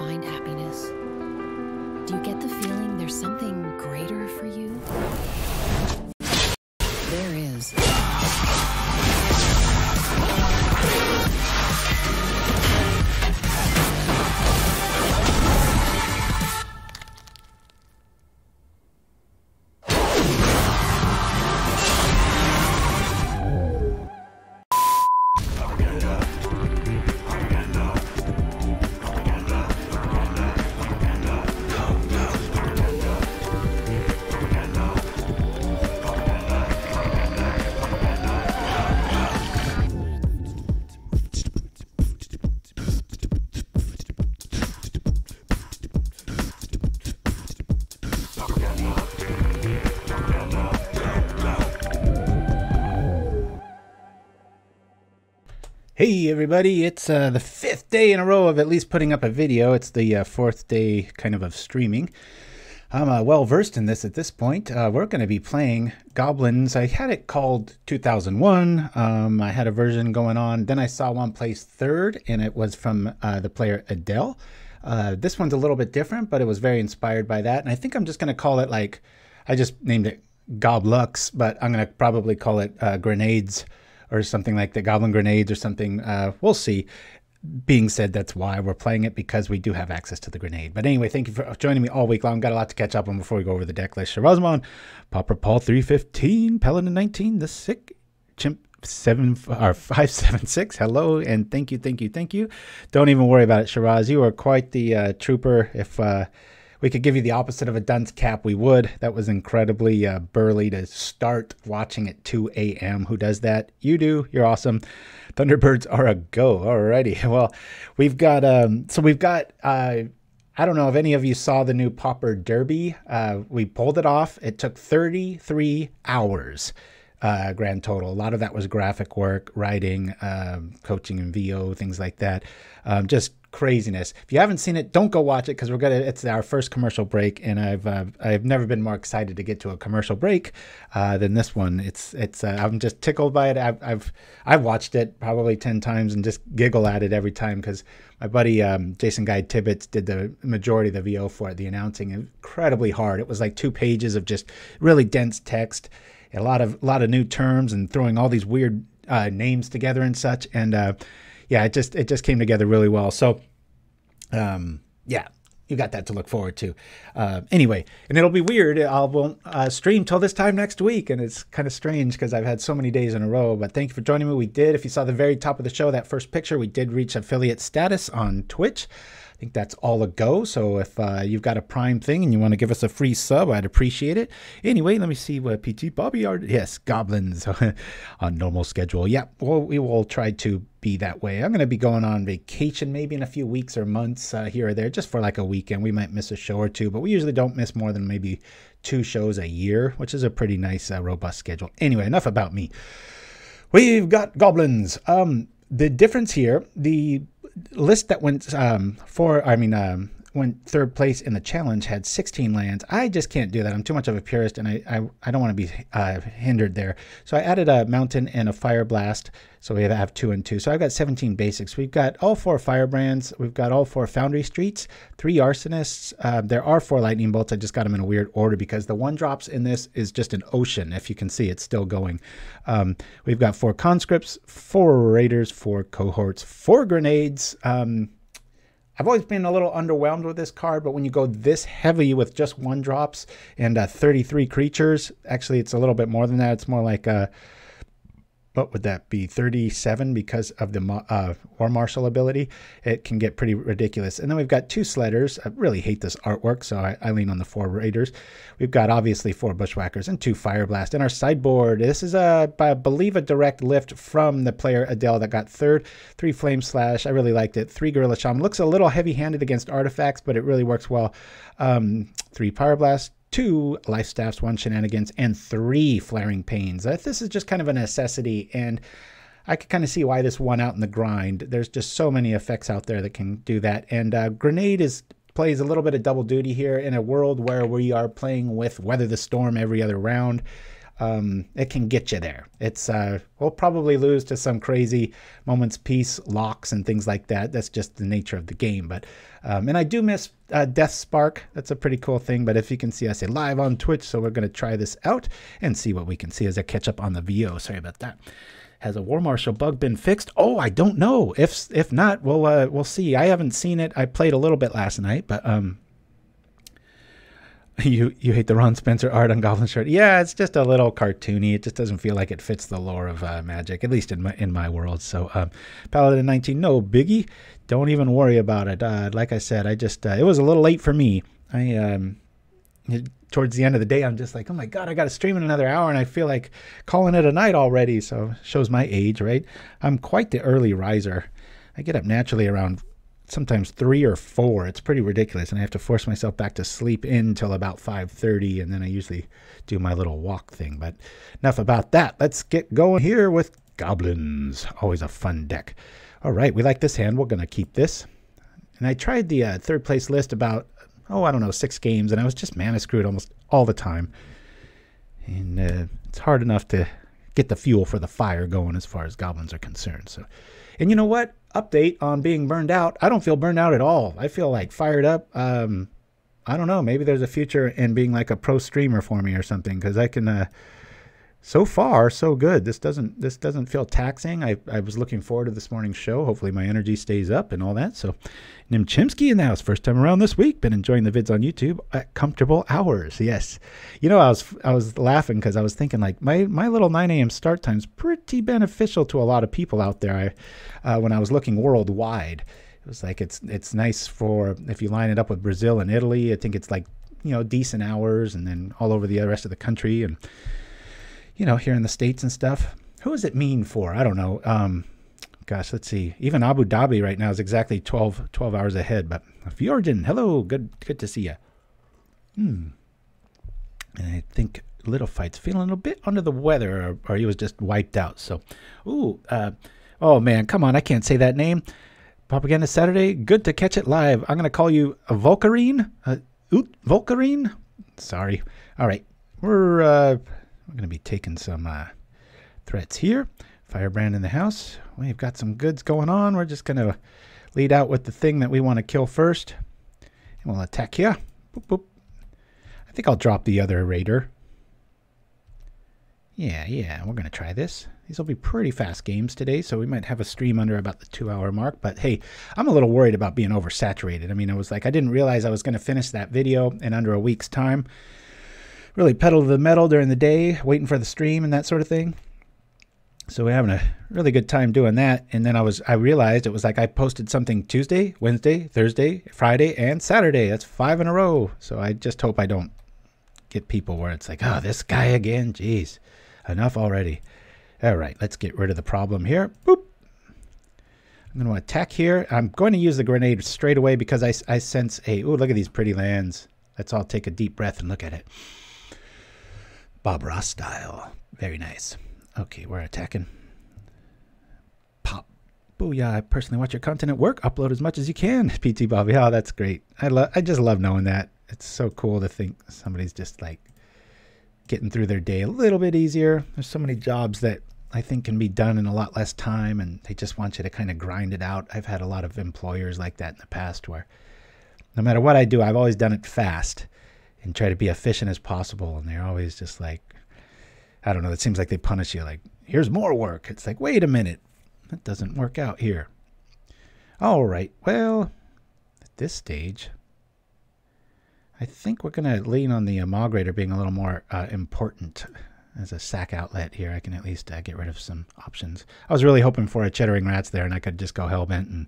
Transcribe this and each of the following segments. find happiness. Do you get the feeling there's something greater for you? There is. Hey everybody, it's the fifth day in a row of at least putting up a video. It's the fourth day kind of streaming. I'm well versed in this at this point. We're going to be playing Goblins. I had it called 2001. I had a version going on. Then I saw one placed third, and it was from the player Adele. This one's a little bit different, but it was very inspired by that. And I think I'm just going to call it, like, I just named it Goblux, but I'm going to probably call it Grenades, or something like the Goblin Grenades or something. We'll see. Being said, that's why we're playing it, because we do have access to the grenade. But anyway, thank you for joining me all week long. Got a lot to catch up on before we go over the deck list. Sharazmon, Pauper Paul 315, Paladin 19, The Sick, Chimp 576. Hello, and thank you, thank you, thank you. Don't even worry about it, Shiraz. You are quite the trooper. If we could give you the opposite of a dunce cap, we would. That was incredibly burly to start watching at 2 a.m. Who does that? You do. You're awesome. Thunderbirds are a go. Alrighty. Well, we've got, I don't know if any of you saw the new Pauper Derby. We pulled it off. It took 33 hours. Grand total. A lot of that was graphic work, writing, coaching and VO, things like that. Just craziness. If you haven't seen it, don't go watch it, because we're gonna. It's our first commercial break, and I've never been more excited to get to a commercial break than this one. It's I'm just tickled by it. I've watched it probably 10 times and just giggle at it every time, because my buddy Jason Guy Tibbetts did the majority of the VO for it, the announcing. Incredibly hard. It was like 2 pages of just really dense text. A lot of new terms and throwing all these weird names together and such, and yeah, it just came together really well. So yeah, you got that to look forward to. Anyway, and it'll be weird. I won't stream till this time next week, and it's kind of strange because I've had so many days in a row. But thank you for joining me. We did. If you saw the very top of the show, that first picture, we did reach affiliate status on Twitch. I think that's all a go. So if you've got a Prime thing and you want to give us a free sub, I'd appreciate it. Anyway, let me see what PT Bobby are. Yes, Goblins on normal schedule. Yeah, well, we will try to be that way. I'm going to be going on vacation maybe in a few weeks or months here or there, just for like a weekend. We might miss a show or two, but we usually don't miss more than maybe 2 shows a year, which is a pretty nice, robust schedule. Anyway, enough about me. We've got Goblins. The difference here, the list that went went third place in the challenge had 16 lands. I just can't do that. I'm too much of a purist, and I don't want to be hindered there. So I added a mountain and a Fireblast, so we have 2 and 2. So I've got 17 basics. We've got all 4 Firebrands. We've got all 4 Foundry Streets, 3 Arsonists. There are 4 Lightning Bolts. I just got them in a weird order because the 1-drops in this is just an ocean. If you can see, it's still going. We've got 4 Conscripts, 4 Raiders, 4 Cohorts, 4 Grenades. I've always been a little underwhelmed with this card, but when you go this heavy with just 1-drops and 33 creatures, actually it's a little bit more than that. It's more like, what would that be, 37, because of the War Marshal ability. It can get pretty ridiculous. And then we've got 2 Sledders. I really hate this artwork, so I lean on the 4 Raiders. We've got obviously 4 Bushwhackers and 2 Fireblast. And our sideboard, this is, I believe, a direct lift from the player Adele that got third. 3 Flame Slash. I really liked it. 3 Gorilla Shaman. Looks a little heavy-handed against artifacts, but it really works well. 3 Pyroblast. 2 Life Staffs, 1 Shenanigans, and 3 Flaring Pains. This is just kind of a necessity, and I could kind of see why this won out in the grind. There's just so many effects out there that can do that, and Grenade plays a little bit of double duty here in a world where we are playing with Weather the Storm every other round. it can get you there. It's we'll probably lose to some crazy moments, piece locks and things like that. That's just the nature of the game. But and I do miss Death Spark. That's a pretty cool thing. But if you can see, I say live on Twitch, so we're going to try this out and see what we can see as I catch up on the VO. Sorry about that. Has a War Marshal bug been fixed? Oh, I don't know. If not, we'll see. I haven't seen it. I played a little bit last night, but you hate the Ron Spencer art on Goblin shirt? Yeah, it's just a little cartoony. It just doesn't feel like it fits the lore of Magic, at least in my world. So Paladin 19, no biggie. Don't even worry about it. Like I said, I just it was a little late for me. I towards the end of the day, I'm just like, oh my God, I got to stream in another hour, and I feel like calling it a night already. So shows my age, right? I'm quite the early riser. I get up naturally around sometimes 3 or 4. It's pretty ridiculous, and I have to force myself back to sleep in until about 5:30, and then I usually do my little walk thing. But enough about that. Let's get going here with Goblins. Always a fun deck. All right, we like this hand. We're going to keep this. And I tried the third place list about, oh, I don't know, 6 games, and I was just mana screwed almost all the time. And it's hard enough to get the fuel for the fire going as far as Goblins are concerned. So, and you know what? Update on being burned out. I don't feel burned out at all. I feel like fired up. I don't know. Maybe there's a future in being like a pro streamer for me or something, because I can... so far, so good. This doesn't feel taxing. I was looking forward to this morning's show. Hopefully my energy stays up and all that. So Nim Chimsky in the house, first time around this week. Been enjoying the vids on YouTube at comfortable hours. Yes. You know, I was laughing because I was thinking like my little 9 a.m. start time's pretty beneficial to a lot of people out there. When I was looking worldwide, it was like it's nice for if you line it up with Brazil and Italy. I think it's like, you know, decent hours, and then all over the rest of the country, and you know, here in the States and stuff. Who is it mean for? I don't know. Gosh, let's see. Even Abu Dhabi right now is exactly 12 hours ahead. But Fjordin, hello. Good to see you. And I think Little Fight's feeling a bit under the weather, or he was just wiped out. So, oh man, come on. I can't say that name. Pauperganda Saturday. Good to catch it live. I'm going to call you a Volcarine. Volcarine? Sorry. All right. We're going to be taking some threats here. Firebrand in the house. We've got some goods going on. We're just going to lead out with the thing that we want to kill first. And we'll attack here. Boop, boop. I think I'll drop the other raider. Yeah, we're going to try this. These will be pretty fast games today, so we might have a stream under about the 2-hour mark. But hey, I'm a little worried about being oversaturated. I mean, I was like, I didn't realize I was going to finish that video in under a week's time. Really pedal to the metal during the day, waiting for the stream and that sort of thing. So we're having a really good time doing that. And then I realized it was like I posted something Tuesday, Wednesday, Thursday, Friday, and Saturday. That's 5 in a row. So I just hope I don't get people where it's like, oh, this guy again. Jeez, enough already. All right, let's get rid of the problem here. Boop. I'm going to attack here. I'm going to use the grenade straight away because I sense a, ooh, look at these pretty lands. Let's all take a deep breath and look at it. Bob Ross style. Very nice. Okay, we're attacking. Pop. Booyah. I personally watch your content at work. Upload as much as you can. PT Bobby. Oh, that's great. I just love knowing that. It's so cool to think somebody's just like getting through their day a little bit easier. There's so many jobs that I think can be done in a lot less time, and they just want you to kind of grind it out. I've had a lot of employers like that in the past where no matter what I do, I've always done it fast and try to be efficient as possible. And they're always just like, I don't know, it seems like they punish you. Like, here's more work. It's like, wait a minute. That doesn't work out here. All right. Well, at this stage, I think we're going to lean on the Mogg Raider being a little more important as a sack outlet here. I can at least get rid of some options. I was really hoping for a Chittering Rats there, and I could just go Hellbent, and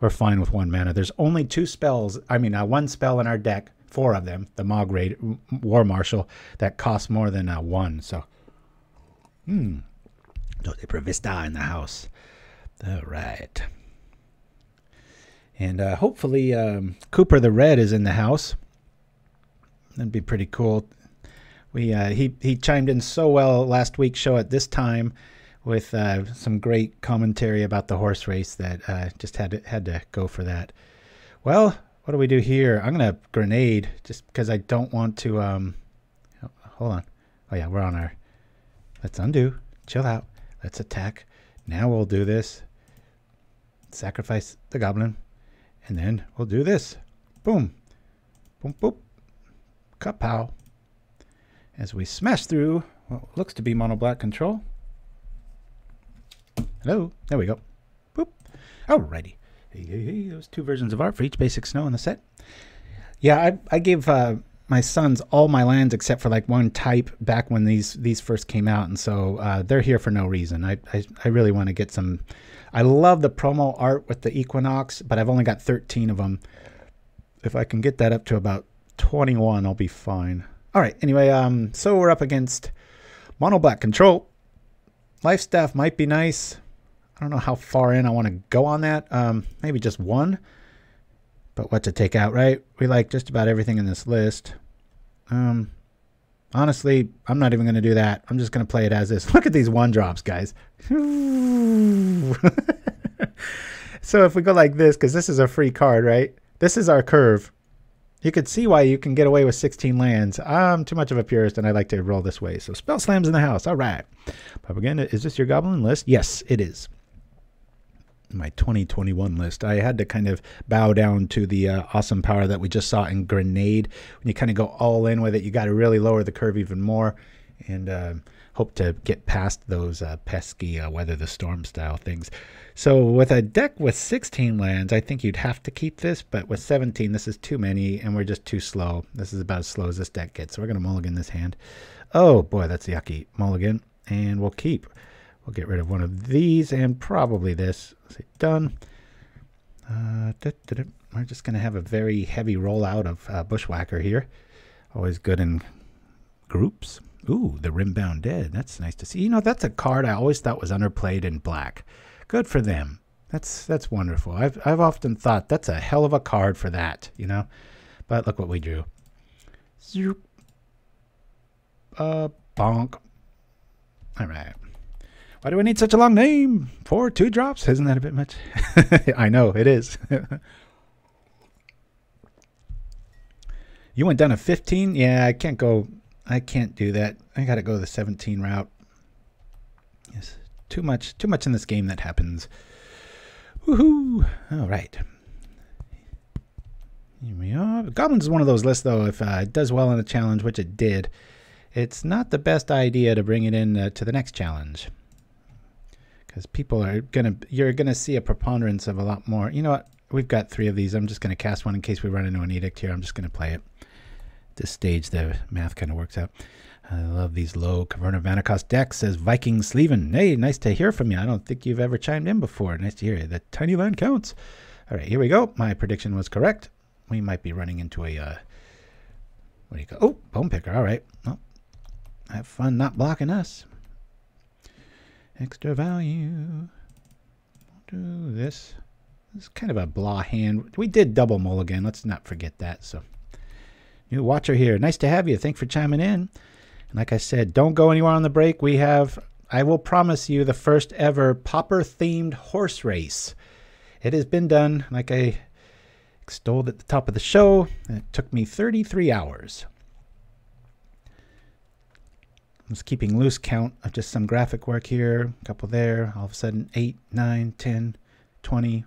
we're fine with 1 mana. There's only 2 spells. I mean, 1 spell in our deck. 4 of them, the Mogg Raider, War Marshal, that costs more than 1. So, Dote Prevista in the house. All right. And hopefully Cooper the Red is in the house. That'd be pretty cool. He chimed in so well last week's show at this time with some great commentary about the horse race that just had to go for that. Well, what do we do here? I'm going to grenade just because I don't want to... hold on. Oh, yeah, we're on our Let's undo. Chill out. Let's attack. Now we'll do this. Sacrifice the goblin. And then we'll do this. Boom. Boom, boop. Kapow. As we smash through what looks to be mono-black control. Hello. There we go. Boop. Alrighty. Hey, hey, hey. Those two versions of art for each basic snow in the set. Yeah, I gave my sons all my lands except for like one type back when these first came out, and so they're here for no reason. I really want to get some. I love the promo art with the Equinox, but I've only got 13 of them. If I can get that up to about 21, I'll be fine. All right. Anyway, so we're up against mono black control. Life Staff might be nice. I don't know how far in I want to go on that. Maybe just one. But what to take out, right? We like just about everything in this list. Honestly, I'm not even going to do that. I'm just going to play it as is. Look at these one drops, guys. So if we go like this, because this is a free card, right? This is our curve. You could see why you can get away with 16 lands. I'm too much of a purist, and I like to roll this way. So spell slams in the house. All right. Pauperganda, is this your goblin list? Yes, it is. My 2021 list. I had to kind of bow down to the awesome power that we just saw in Grenade. When you kind of go all in with it, you got to really lower the curve even more, and hope to get past those pesky Weather the Storm style things. So with a deck with 16 lands, I think you'd have to keep this, but with 17, this is too many, and we're just too slow. This is about as slow as this deck gets, so we're going to mulligan this hand. Oh boy, that's yucky. Mulligan, and we'll keep. We'll get rid of one of these and probably this. Say done. We're just going to have a very heavy rollout of Bushwhacker here. Always good in groups. Ooh, the Rimbound Dead. That's nice to see. You know, that's a card I always thought was underplayed in black. Good for them. That's wonderful. I've often thought that's a hell of a card for that, you know. But look what we drew. Zoop. Bonk. All right. Why do I need such a long name? For 2 drops? Isn't that a bit much? I know, it is. You went down to 15? Yeah, I can't go. I can't do that. I got to go the 17 route. Yes, too much in this game that happens. Woohoo! All right. Here we are. Goblins is one of those lists, though. If it does well in a challenge, which it did, it's not the best idea to bring it in to the next challenge. Because people are you're gonna see a preponderance of a lot more. You know what? We've got 3 of these. I'm just gonna cast one in case we run into an edict here. I'm just gonna play it. At this stage, the math kind of works out. I love these low Caverna of Manacost decks. Says Viking Sleven. Hey, nice to hear from you. I don't think you've ever chimed in before. Nice to hear you. The tiny land counts. All right, here we go. My prediction was correct. We might be running into a what do you call? Oh, bone picker. All right. Well, have fun not blocking us. Extra value. We'll do this. This is kind of a blah hand. We did double mulligan. Let's not forget that. So, new watcher here. Nice to have you. Thanks for chiming in. And like I said, don't go anywhere on the break. We have, I will promise you, the first ever Pauper-themed horse race. It has been done, like I extolled at the top of the show. And it took me 33 hours. I was keeping loose count of just some graphic work here, a couple there, all of a sudden 8, 9, 10, 20,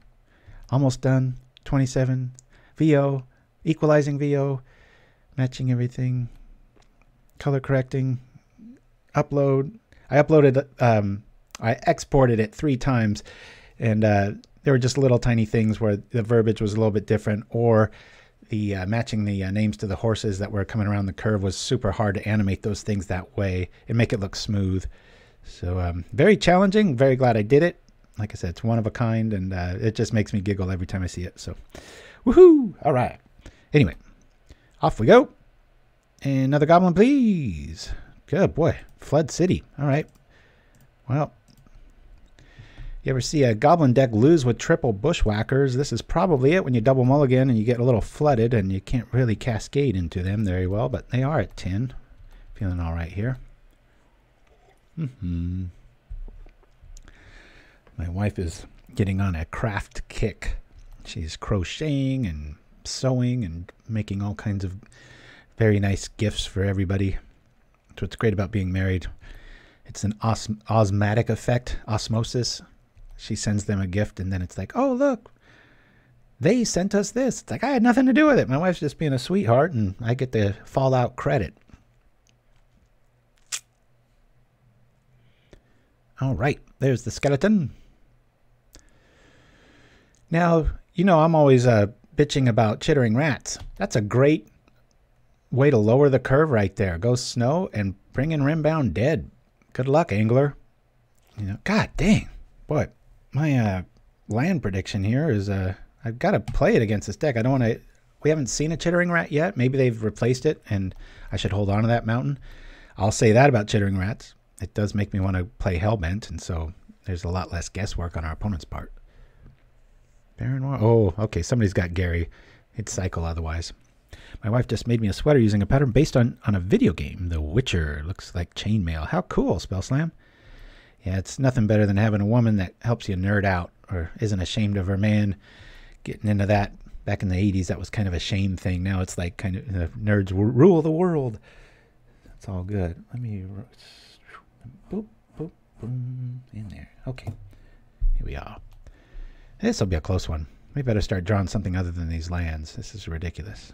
almost done, 27, VO, equalizing VO, matching everything, color correcting, upload. I uploaded, I exported it 3 times, and there were just little tiny things where the verbiage was a little bit different, or the matching the names to the horses that were coming around the curve was super hard to animate those things that way and make it look smooth. So very challenging. Very glad I did it. Like I said, it's one of a kind, and it just makes me giggle every time I see it. So woohoo! All right. Anyway, off we go. Another goblin, please. Good boy. Flood City. All right. Well, you ever see a goblin deck lose with triple bushwhackers? This is probably it when you double mulligan and you get a little flooded and you can't really cascade into them very well, but they are at 10. Feeling all right here. Mm-hmm. My wife is getting on a craft kick. She's crocheting and sewing and making all kinds of very nice gifts for everybody. That's what's great about being married. It's an osmotic effect, osmosis. She sends them a gift, and then it's like, oh, look, they sent us this. It's like, I had nothing to do with it. My wife's just being a sweetheart, and I get the Fallout credit. All right, there's the skeleton. Now, you know, I'm always bitching about Chittering Rats. That's a great way to lower the curve right there. Go snow and bring in Rimbound dead. Good luck, angler. You know, god dang. Boy, my land prediction here is I've got to play it against this deck. I don't want to... We haven't seen a Chittering Rat yet. Maybe they've replaced it, and I should hold on to that mountain. I'll say that about Chittering Rats. It does make me want to play Hellbent, and so there's a lot less guesswork on our opponent's part. Baron War... Oh, okay, somebody's got Gary. It's cycle otherwise. My wife just made me a sweater using a pattern based on a video game. The Witcher. Looks like chainmail. How cool, Spell Slam. Yeah, it's nothing better than having a woman that helps you nerd out or isn't ashamed of her man. Getting into that back in the 80s, that was kind of a shame thing. Now it's like kind of nerds rule the world. That's all good. Let me... Boop, boop, boom. In there. Okay. Here we are. This will be a close one. We better start drawing something other than these lands. This is ridiculous.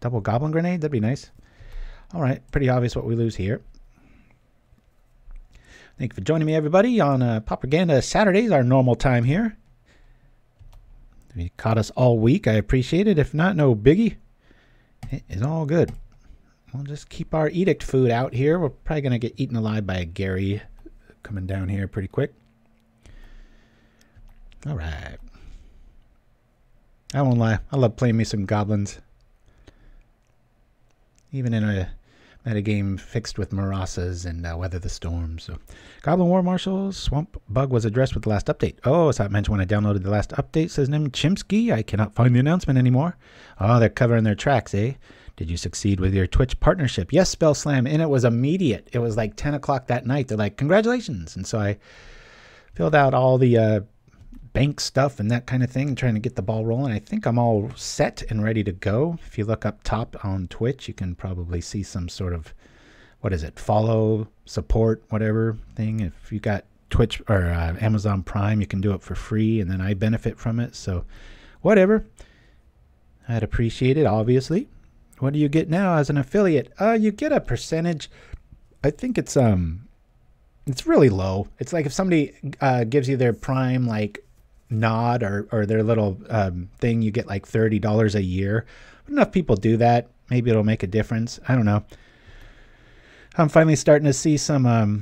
Double Goblin Grenade? That'd be nice. All right. Pretty obvious what we lose here. Thank you for joining me, everybody, on Pauperganda Saturdays, our normal time here. If you caught us all week, I appreciate it. If not, no biggie. It is all good. We'll just keep our edict food out here. We're probably going to get eaten alive by a Gary coming down here pretty quick. All right. I won't lie. I love playing me some goblins. Even in a metagame fixed with Marasas and Weather the Storm. So, Goblin War Marshal, Swamp Bug was addressed with the last update. Oh, it's not mentioned when I downloaded the last update, says Nim Chimsky. I cannot find the announcement anymore. Oh, they're covering their tracks, eh? Did you succeed with your Twitch partnership? Yes, Spell Slam, and it was immediate. It was like 10 o'clock that night. They're like, congratulations. And so I filled out all the bank stuff and that kind of thing, trying to get the ball rolling. I think I'm all set and ready to go. If you look up top on Twitch, you can probably see some sort of, what is it, follow, support, whatever thing. If you got Twitch or Amazon Prime, you can do it for free, and then I benefit from it. So whatever. I'd appreciate it, obviously. What do you get now as an affiliate? You get a percentage. I think it's really low. It's like if somebody gives you their Prime, like, nod or their little thing, you get like $30 a year. But enough people do that, maybe it'll make a difference. I don't know. I'm finally starting to see some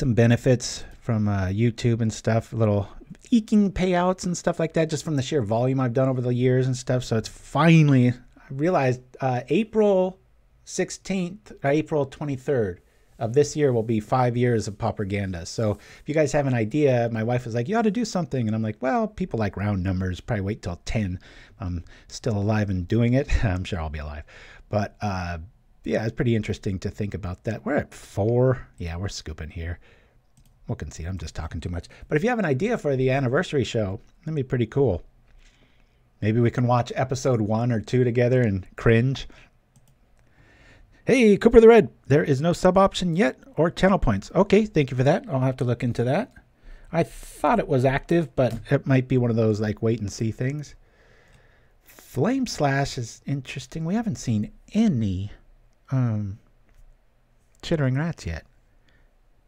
benefits from YouTube and stuff, little eking payouts and stuff like that, just from the sheer volume I've done over the years and stuff. So it's finally, I realized April 16th or April 23rd of this year will be 5 years of Pauperganda. So if you guys have an idea, my wife is like, you ought to do something. And I'm like, well, people like round numbers, probably wait till 10. I'm still alive and doing it. I'm sure I'll be alive. But yeah, it's pretty interesting to think about that. We're at 4. Yeah, we're scooping here. We can see, I'm just talking too much. But if you have an idea for the anniversary show, that'd be pretty cool. Maybe we can watch episode 1 or 2 together and cringe. Hey, Cooper the Red, there is no sub option yet or channel points. Okay, thank you for that. I'll have to look into that. I thought it was active, but it might be one of those like wait and see things. Flame Slash is interesting. We haven't seen any Chittering Rats yet.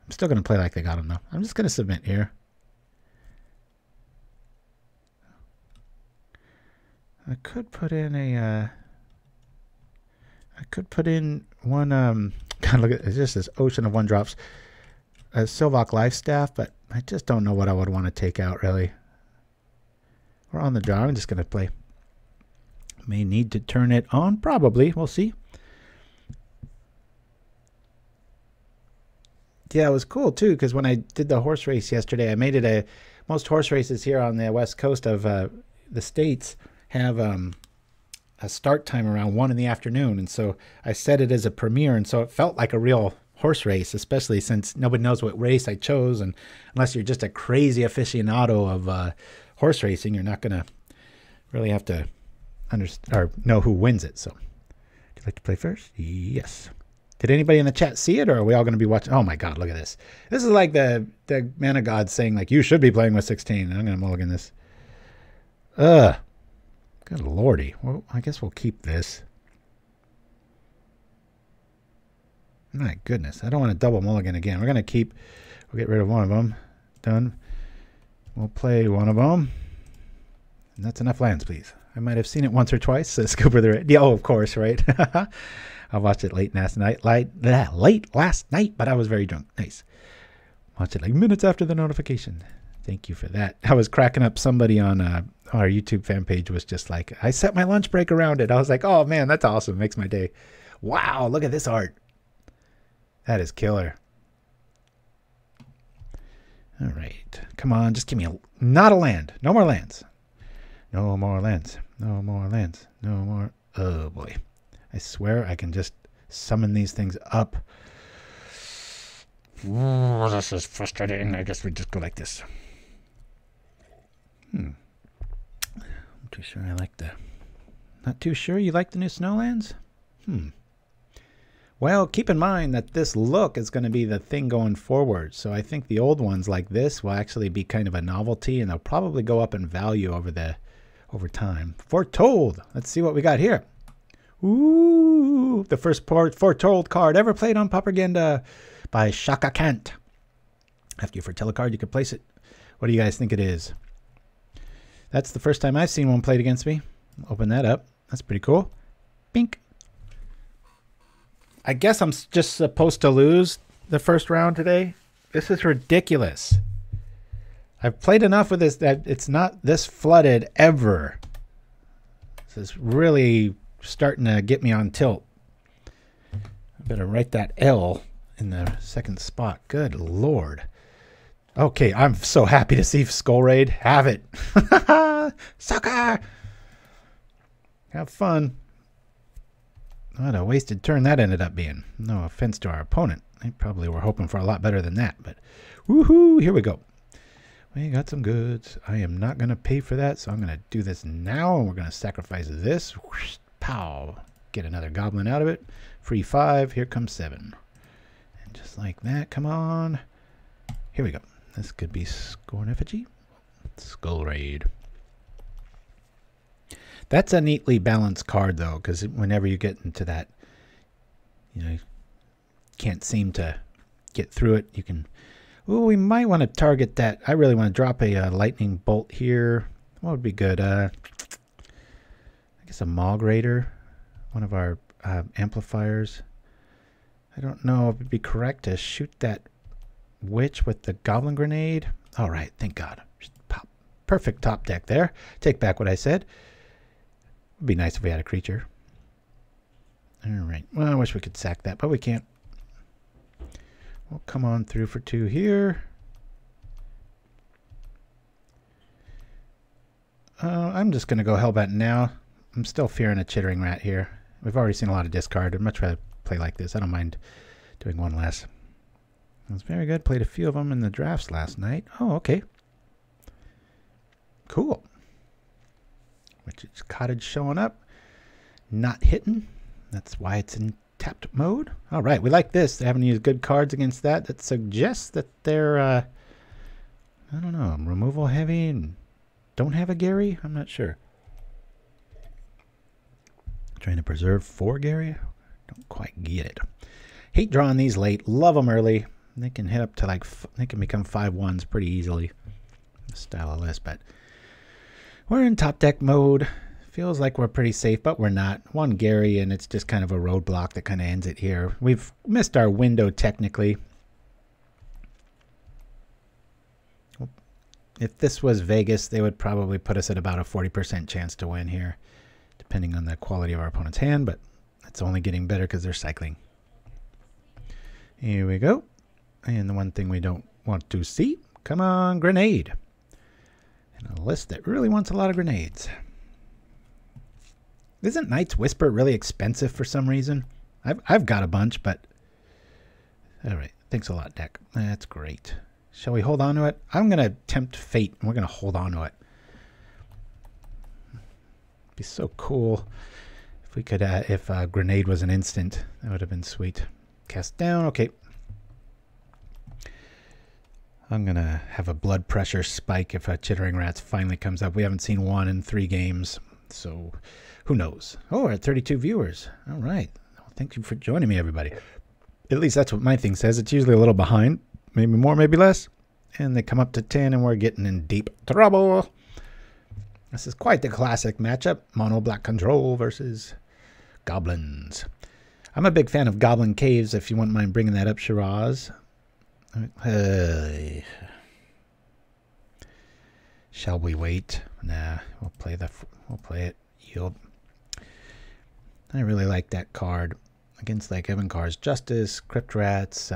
I'm still going to play like they got them though. I'm just going to submit here. I could put in a... I could put in one, God, look at this, just this ocean of one drops, a Silvok Life Staff, but I just don't know what I would want to take out, really. We're on the draw, I'm just going to play. May need to turn it on, probably, we'll see. Yeah, it was cool, too, because when I did the horse race yesterday, I made it a, most horse races here on the west coast of the States have, a start time around 1 in the afternoon, and so I set it as a premiere, and so it felt like a real horse race, especially since nobody knows what race I chose, and unless you're just a crazy aficionado of horse racing, you're not gonna really have to understand or know who wins it. So, would you like to play first? Yes. Did anybody in the chat see it, or are we all going to be watching? Oh my God, look at this. This is like the man of God saying, like, you should be playing with 16. I'm going to mulligan this. Ugh. Good lordy. Well, I guess we'll keep this. My goodness. I don't want to double mulligan again. We're going to keep. We'll get rid of one of them. Done. We'll play one of them. And that's enough lands, please. I might have seen it once or twice. So Skewer the Critics. Yeah, oh, of course, right? I watched it late last night, but I was very drunk. Nice. Watched it like minutes after the notification. Thank you for that. I was cracking up. Somebody on our YouTube fan page was just like, I set my lunch break around it. I was like, oh man, that's awesome. Makes my day. Wow, look at this art. That is killer. All right. Come on, just give me a... Not a land. No more lands. No more lands. No more lands. No more... Oh, boy. I swear I can just summon these things up. Ooh, this is frustrating. I guess we just go like this. I'm too sure I like the... Not too sure you like the new Snowlands? Well, keep in mind that this look is going to be the thing going forward. So I think the old ones like this will actually be kind of a novelty, and they'll probably go up in value over time. Foretold. Let's see what we got here. Ooh, the first Foretold card ever played on Pauperganda by Shaka Kant. After you foretell a card, you can place it. What do you guys think it is? That's the first time I've seen one played against me. Open that up. That's pretty cool. Bink. I guess I'm just supposed to lose the first round today. This is ridiculous. I've played enough with this that it's not this flooded ever. This is really starting to get me on tilt. I better write that L in the second spot. Good Lord. Okay, I'm so happy to see Skull Raid. Have it. Sucker! Have fun. What a wasted turn that ended up being. No offense to our opponent. They probably were hoping for a lot better than that, but woohoo, here we go. We got some goods. I am not going to pay for that, so I'm going to do this now, and we're going to sacrifice this. Whoosh, pow. Get another goblin out of it. Free 5. Here comes 7. And just like that, come on. Here we go. This could be Scorn Effigy. Skull Raid. That's a neatly balanced card, though, because whenever you get into that, you know, you can't seem to get through it. You can... Ooh, we might want to target that. I really want to drop a Lightning Bolt here. What would be good? I guess a Mogg Raider, one of our amplifiers. I don't know if it would be correct to shoot that witch with the Goblin Grenade. All right, thank God. Pop. Perfect top deck there. Take back what I said. Would be nice if we had a creature. All right. Well, I wish we could sack that, but we can't. We'll come on through for 2 here. I'm just going to go Hellbent now. I'm still fearing a Chittering Rat here. We've already seen a lot of discard. I'd much rather play like this. I don't mind doing one less. That was very good. Played a few of them in the drafts last night. Oh, okay. Cool. Which is Cottage showing up, not hitting. That's why it's in tapped mode. All right, we like this. They haven't used good cards against that. That suggests that they're, I don't know, removal heavy and don't have a Gary? I'm not sure. Trying to preserve for Gary? Don't quite get it. Hate drawing these late. Love them early. They can hit up to like, they can become 5/1s pretty easily. Style of list, but... We're in top deck mode. Feels like we're pretty safe, but we're not. One Gary, and it's just kind of a roadblock that kind of ends it here. We've missed our window, technically. If this was Vegas, they would probably put us at about a 40% chance to win here, depending on the quality of our opponent's hand, but it's only getting better because they're cycling. Here we go. And the one thing we don't want to see. Come on, Grenade. And a list that really wants a lot of grenades. Isn't Knight's Whisper really expensive for some reason? I've got a bunch, but... Alright, thanks a lot, deck. That's great. Shall we hold on to it? I'm going to tempt fate, and we're going to hold on to it. It'd be so cool if we could, if Grenade was an instant. That would have been sweet. Cast down. Okay. I'm going to have a blood pressure spike if a Chittering Rats finally comes up. We haven't seen one in 3 games, so who knows? Oh, we're at 32 viewers. All right. Well, thank you for joining me, everybody. At least that's what my thing says. It's usually a little behind. Maybe more, maybe less. And they come up to 10, and we're getting in deep trouble. This is quite the classic matchup. Mono Black Control versus Goblins. I'm a big fan of Goblin Caves, if you wouldn't mind bringing that up, Shiraz. Shall we wait? Nah, we'll play it. Yield. I really like that card against like Evan Carr's Justice, Crypt Rats.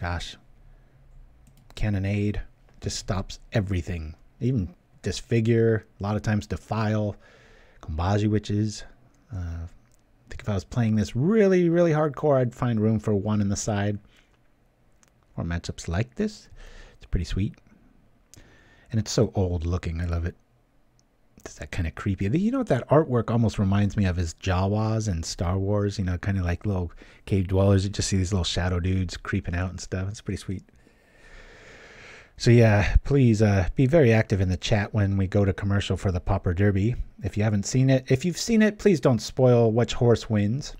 Gosh, Cannonade just stops everything. Even Disfigure. A lot of times Defile, Kombaji Witches. I think if I was playing this really, really hardcore, I'd find room for one in the side. Or matchups like this. It's pretty sweet. And it's so old looking. I love it. It's that kind of creepy. You know what that artwork almost reminds me of is Jawas in Star Wars. You know, kind of like little cave dwellers. You just see these little shadow dudes creeping out and stuff. It's pretty sweet. So yeah, please be very active in the chat when we go to commercial for the Pauper Derby. If you haven't seen it. If you've seen it, please don't spoil which horse wins.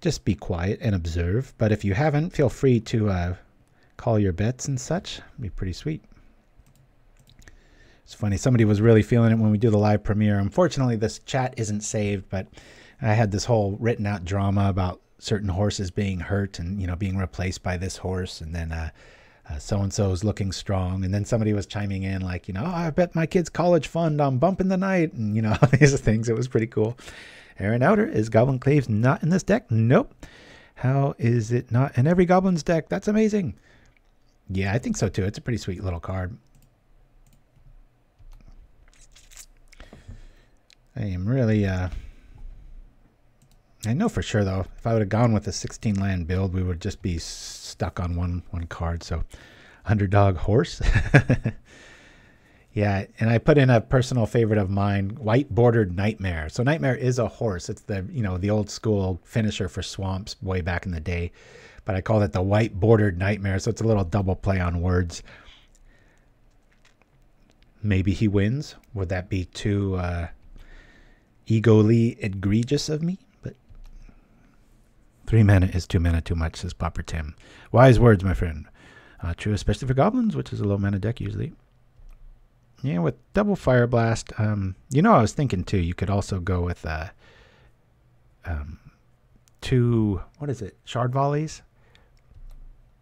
Just be quiet and observe. But if you haven't, feel free to... call your bets and such. It'd be pretty sweet. It's funny. Somebody was really feeling it when we do the live premiere. Unfortunately, this chat isn't saved, but I had this whole written out drama about certain horses being hurt and, you know, being replaced by this horse. And then so-and-so's looking strong. And then somebody was chiming in like, you know, oh, I bet my kid's college fund on bumping the night. And, you know, these things. It was pretty cool. Aaron Outer, is Goblin Claves not in this deck? Nope. How is it not in every Goblin's deck? That's amazing. Yeah, I think so too. It's a pretty sweet little card. I am really... I know for sure, though, if I would have gone with a 16-land build, we would just be stuck on one card. So, Underdog Horse. Yeah, and I put in a personal favorite of mine, White Bordered Nightmare. So, Nightmare is a horse. It's the, you know, the old-school finisher for swamps way back in the day. But I called it the White Bordered Nightmare, so it's a little double play on words. Maybe he wins. Would that be too egoly egregious of me? But 3 mana is 2 mana too much, says Pauper Tim. Wise words, my friend. True, especially for Goblins, which is a low mana deck usually. Yeah, with double Fireblast. You know, I was thinking too, you could also go with 2, what is it, Shard Volleys?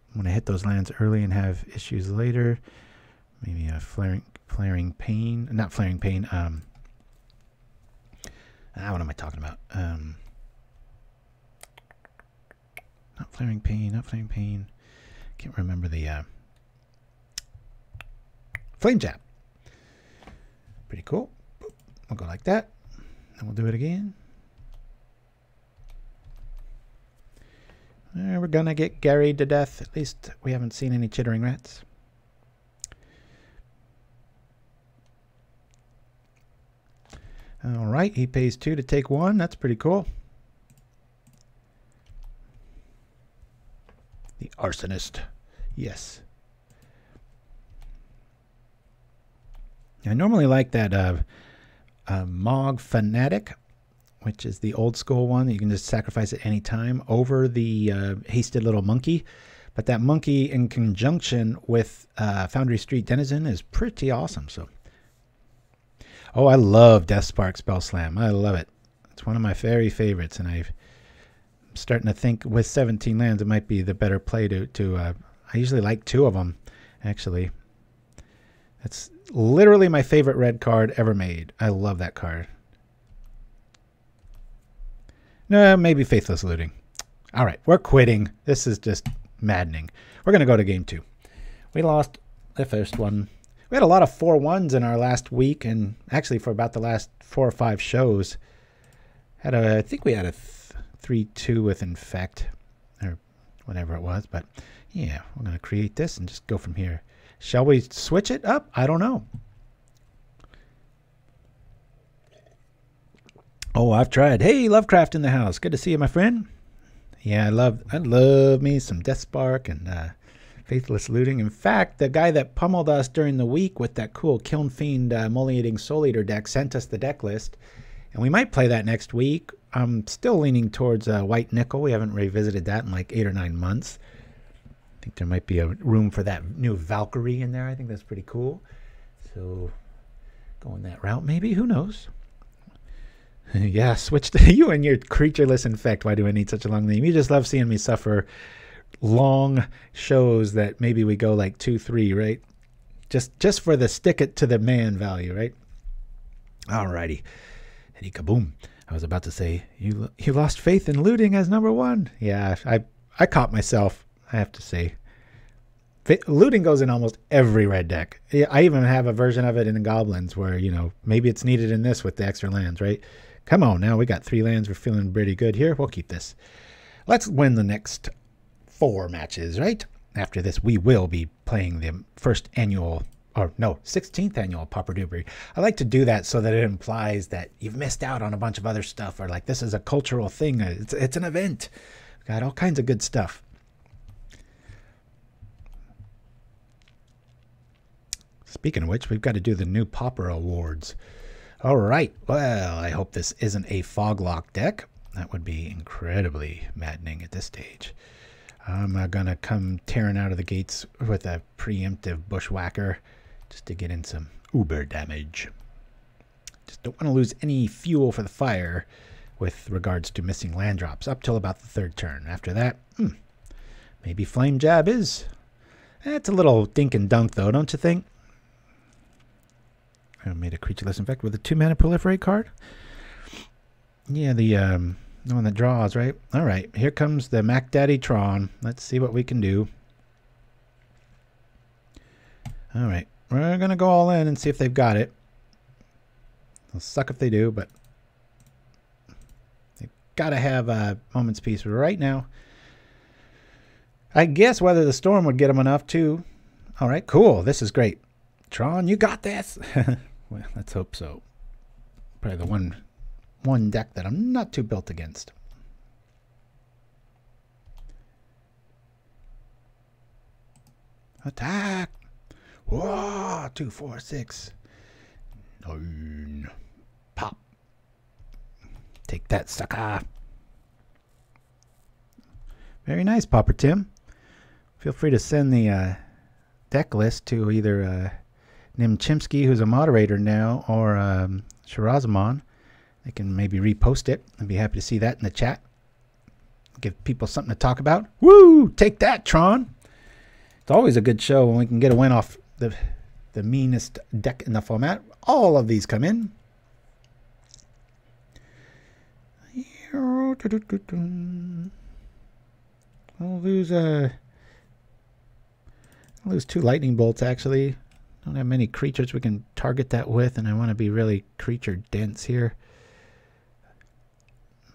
I'm going to hit those lands early and have issues later. Maybe a Flaring Pain. Not Flaring Pain. What am I talking about? Not Flaring Pain. Not Flaring Pain. Can't remember the... Flame Jab. Pretty cool. Boop. We'll go like that. And we'll do it again. We're going to get Garried to death. At least we haven't seen any Chittering Rats. All right. He pays 2 to take 1. That's pretty cool. The Arsonist. Yes. I normally like that Mogg Fanatic, which is the old school one that you can just sacrifice at any time over the hasted little monkey. But that monkey in conjunction with Foundry Street Denizen is pretty awesome. So, oh, I love Death Spark Spell Slam. I love it. It's one of my very favorites, and I'm starting to think with 17 lands it might be the better play to I usually like 2 of them, actually. That's literally my favorite red card ever made. I love that card. No, maybe Faithless Looting. All right, we're quitting. This is just maddening. We're going to go to game 2. We lost the first one. We had a lot of 4-1s in our last week, and actually for about the last 4 or 5 shows. Had a, I think we had a 3-2 with Infect, or whatever it was. But yeah, we're going to create this and just go from here. Shall we switch it up? I don't know. Oh, I've tried. Hey, Lovecraft in the house. Good to see you, my friend. Yeah, I love me some Death Spark and Faithless Looting. In fact, the guy that pummeled us during the week with that cool Kiln Fiend Emoliating Soul Eater deck sent us the deck list, and we might play that next week. I'm still leaning towards White Nickel. We haven't revisited that in like 8 or 9 months. I think there might be a room for that new Valkyrie in there. I think that's pretty cool. So going that route maybe, who knows? Yeah, switch to you and your creatureless infect. Why do I need such a long name? You just love seeing me suffer long shows that maybe we go like 2-3, right? Just for the stick it to the man value, right? Alrighty. Eddie Kaboom. I was about to say you lost faith in looting as #1. Yeah, I caught myself, I have to say. Looting goes in almost every red deck. I even have a version of it in Goblins where, you know, maybe it's needed in this with the extra lands, right? Come on, now we got 3 lands. We're feeling pretty good here. We'll keep this. Let's win the next 4 matches, right? After this, we will be playing the 16th annual Pauperganda. I like to do that so that it implies that you've missed out on a bunch of other stuff, or like this is a cultural thing. It's an event. We've got all kinds of good stuff. Speaking of which, we've got to do the new Pauper Awards. All right. Well, I hope this isn't a Foglock deck. That would be incredibly maddening at this stage. I'm going to come tearing out of the gates with a preemptive Bushwhacker just to get in some uber damage. Just don't want to lose any fuel for the fire with regards to missing land drops up till about the 3rd turn. After that, maybe Flame Jab is. That's a little dink and dunk, though, don't you think? I made a creatureless infect with a 2-mana proliferate card. Yeah, the one that draws, right? All right, here comes the Mac Daddy Tron. Let's see what we can do. All right, we're going to go all in and see if they've got it. It'll suck if they do, but they've got to have a moment's peace right now. I guess Weather the Storm would get them enough, too. All right, cool. This is great. Tron, you got this. Well, let's hope so. Probably the one deck that I'm not too built against. Attack! Whoa! 2, 4, 6, 9. Pop! Take that, sucker! Very nice, Pauper Tim. Feel free to send the deck list to either Nim Chimsky, who's a moderator now, or Shirazaman. They can maybe repost it. I'd be happy to see that in the chat. Give people something to talk about. Woo! Take that, Tron! It's always a good show when we can get a win off the meanest deck in the format. All of these come in. I'll lose 2 lightning bolts, actually. Don't have many creatures we can target that with, and I want to be really creature dense here.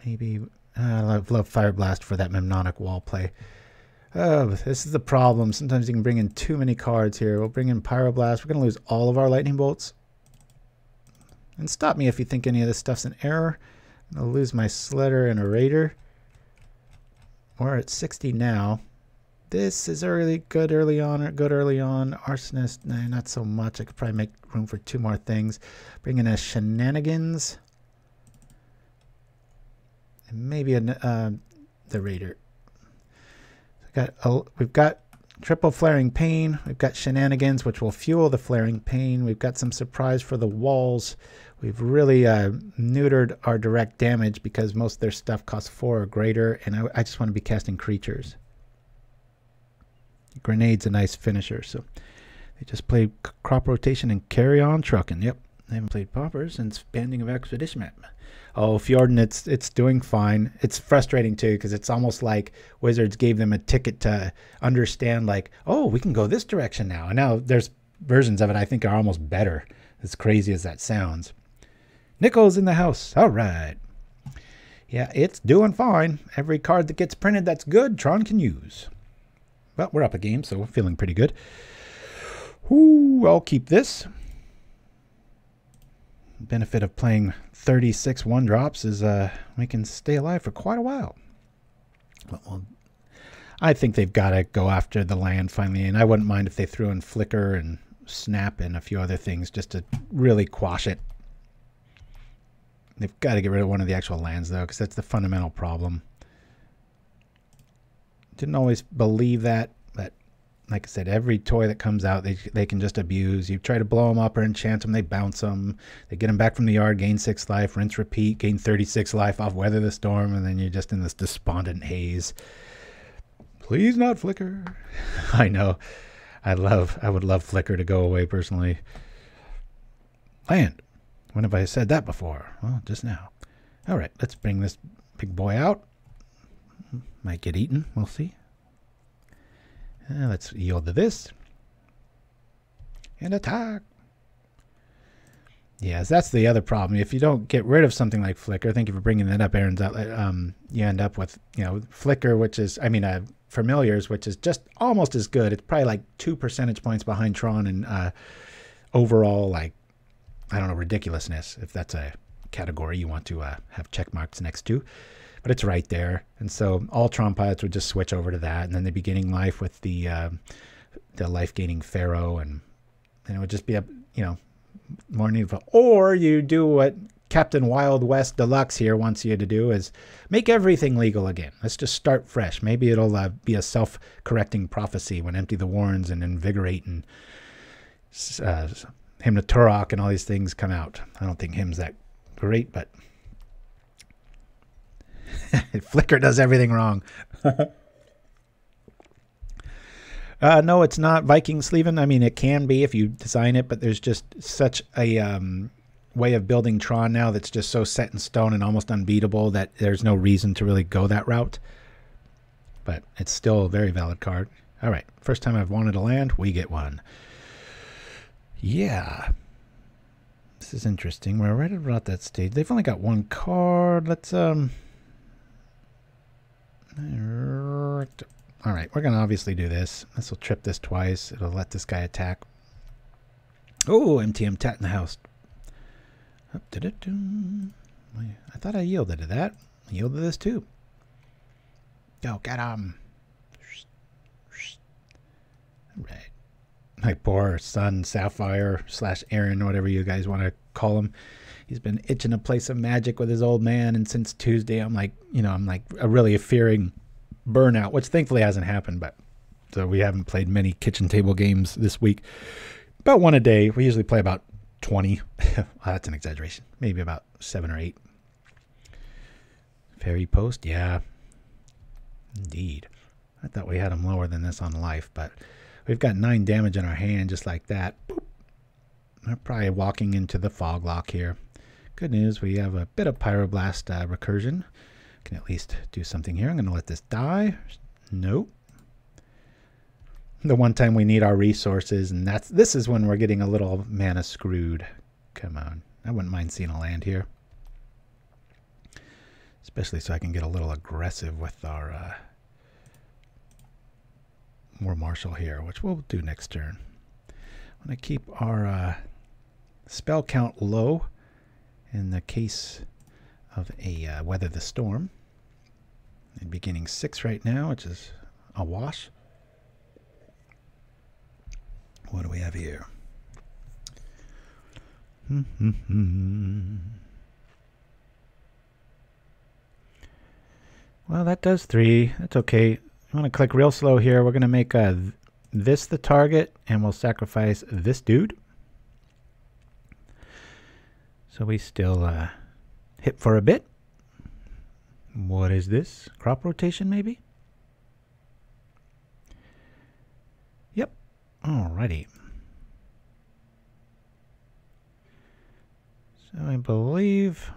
Maybe I love Fireblast for that mnemonic wall play. Oh, this is the problem. Sometimes you can bring in too many cards here. We'll bring in Pyroblast. We're going to lose all of our lightning bolts. And stop me if you think any of this stuff's an error. I'm going to lose my Sledder and a Raider. We're at 60 now. This is early, good early on, or good early on. Arsonist, nah, not so much. I could probably make room for 2 more things. Bring in a Shenanigans. And maybe the Raider. We've got triple Flaring Pain. We've got Shenanigans, which will fuel the Flaring Pain. We've got some surprise for the walls. We've really neutered our direct damage because most of their stuff costs 4 or greater, and I just want to be casting creatures. Grenade's a nice finisher, so they just played crop rotation and carry on trucking. Yep, they haven't played Paupers since Banding of Expedition Map. Oh, Fjordan, it's doing fine. It's frustrating too, because it's almost like Wizards gave them a ticket to understand, like, oh, we can go this direction now. And now there's versions of it I think are almost better, as crazy as that sounds. Nickel's in the house. All right. Yeah, it's doing fine. Every card that gets printed that's good, Tron can use. Well, we're up a game, so we're feeling pretty good. Ooh, I'll keep this. The benefit of playing 36 1-drops is we can stay alive for quite a while. But well, I think they've got to go after the land finally, and I wouldn't mind if they threw in Flicker and Snap and a few other things just to really quash it. They've got to get rid of one of the actual lands, though, because that's the fundamental problem. Didn't always believe that, but like I said, every toy that comes out, they can just abuse. You try to blow them up or enchant them, they bounce them. They get them back from the yard, gain 6 life, rinse, repeat, gain 36 life off Weather the Storm, and then you're just in this despondent haze. Please not Flicker. I know. I would love Flicker to go away, personally. Land. When have I said that before? Well, just now. All right, let's bring this big boy out. Might get eaten. We'll see. Let's yield to this. And attack. Yes, that's the other problem. If you don't get rid of something like Flicker, thank you for bringing that up, Aaron's Outlet, you end up with, you know, Flicker, which is, I mean, Familiars, which is just almost as good. It's probably like 2 percentage points behind Tron and overall, like, I don't know, ridiculousness, if that's a category you want to have check marks next to. But it's right there. And so all Tron pilots would just switch over to that. And then they'd be gaining life with the life-gaining Pharaoh. And it would just be, you know, more needful. Or you do what Captain Wild West Deluxe here wants you to do, is make everything legal again. Let's just start fresh. Maybe it'll be a self-correcting prophecy when Empty the Warrens and Invigorate and Hymn to Turok and all these things come out. I don't think Hymn's that great, but Flicker does everything wrong. No, it's not Viking Sleeven. I mean, it can be if you design it, but there's just such a way of building Tron now that's just so set in stone and almost unbeatable that there's no reason to really go that route. But it's still a very valid card. All right, first time I've wanted a land, we get one. Yeah. This is interesting. We're right about that stage. They've only got one card. Let's all right, we're going to obviously do this. This will trip this twice. It'll let this guy attack. Oh, MTM Tat in the house. I thought I yielded to that. I yielded to this too. Go get him. All right. My poor son, Sapphire, / Aaron, whatever you guys want to call him. He's been itching to play some Magic with his old man. And since Tuesday, I'm like, you know, I'm like really fearing burnout, which thankfully hasn't happened. But so we haven't played many kitchen table games this week. About one a day. We usually play about 20. Well, that's an exaggeration. Maybe about 7 or 8. Fairy Post. Yeah, indeed. I thought we had him lower than this on life, but we've got 9 damage in our hand, just like that. Boop. We're probably walking into the fog lock here. Good news, we have a bit of Pyroblast recursion. Can at least do something here. I'm going to let this die. Nope. The one time we need our resources, and this is when we're getting a little mana screwed. Come on. I wouldn't mind seeing a land here. Especially so I can get a little aggressive with our War Marshal here, which we'll do next turn. I'm going to keep our spell count low in the case of a Weather the Storm. And beginning 6 right now, which is a wash. What do we have here? Well, that does 3. That's okay. I'm going to click real slow here. We're going to make this the target, and we'll sacrifice this dude. So we still hit for a bit. What is this? Crop rotation, maybe? Yep. Alrighty. So I believe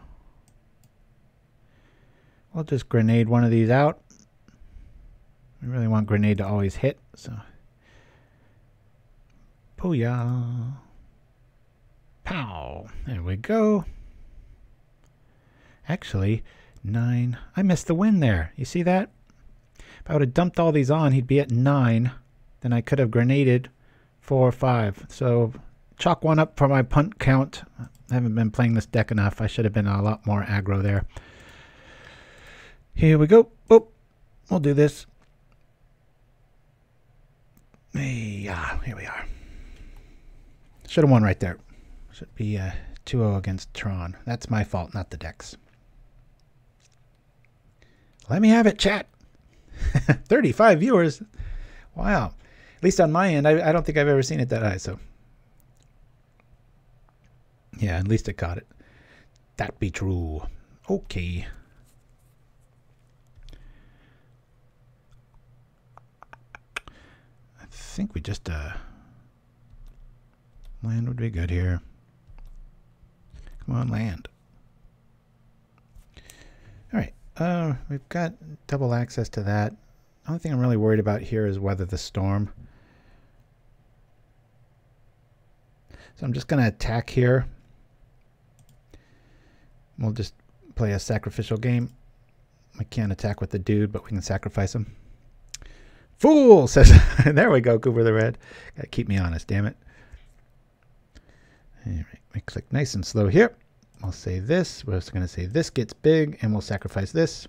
we'll just grenade one of these out. I really want Grenade to always hit, so. Booyah. Pow. There we go. Actually, 9. I missed the win there. You see that? If I would have dumped all these on, he'd be at 9. Then I could have grenaded 4 or 5. So chalk 1 up for my punt count. I haven't been playing this deck enough. I should have been a lot more aggro there. Here we go. Boop. We'll do this. Yeah, here we are. Should have won right there. Should be 2-0 against Tron. That's my fault, not the decks. Let me have it, chat. 35 viewers. Wow. At least on my end, I don't think I've ever seen it that high, so. Yeah, at least I caught it. That be true. Okay. I think we just, land would be good here. Come on, land. All right. We've got double access to that. The only thing I'm really worried about here is Weather the Storm. So I'm just going to attack here. We'll just play a sacrificial game. We can't attack with the dude, but we can sacrifice him. Fool, says... There we go, Cooper the Red. Gotta keep me honest, damn it. All right, we click nice and slow here. I'll say this. We're also going to say this gets big, and we'll sacrifice this.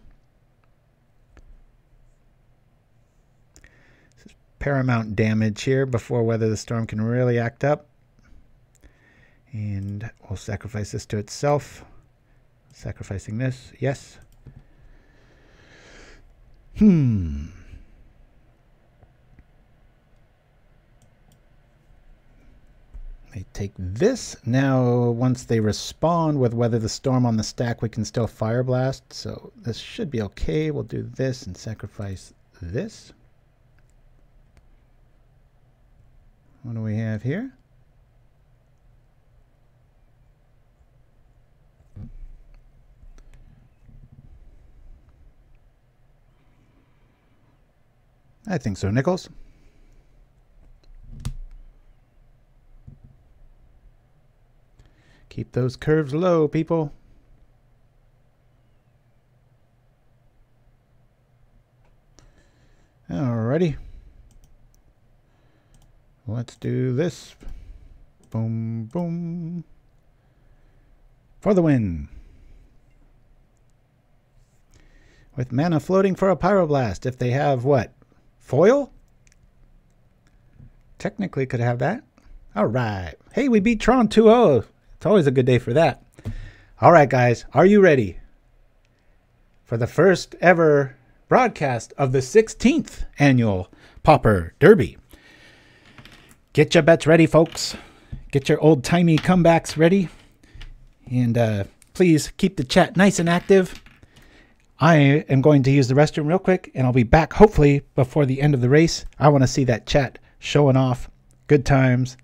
This is paramount damage here before Weather the Storm can really act up. And we'll sacrifice this to itself. Sacrificing this, yes. They take this. Now, once they respond with Weather the Storm on the stack, we can still Fireblast. So this should be okay. We'll do this and sacrifice this. What do we have here? I think so, Nichols. Keep those curves low, people. Alrighty. Let's do this. Boom, boom. For the win. With mana floating for a Pyroblast, if they have what? Foil? Technically could have that. All right. Hey, we beat Tron 2-0. It's always a good day for that. All right, guys. Are you ready for the first ever broadcast of the 16th annual Pauper Derby? Get your bets ready, folks. Get your old-timey comebacks ready. And please keep the chat nice and active. I am going to use the restroom real quick, and I'll be back hopefully before the end of the race. I want to see that chat showing off. Good times.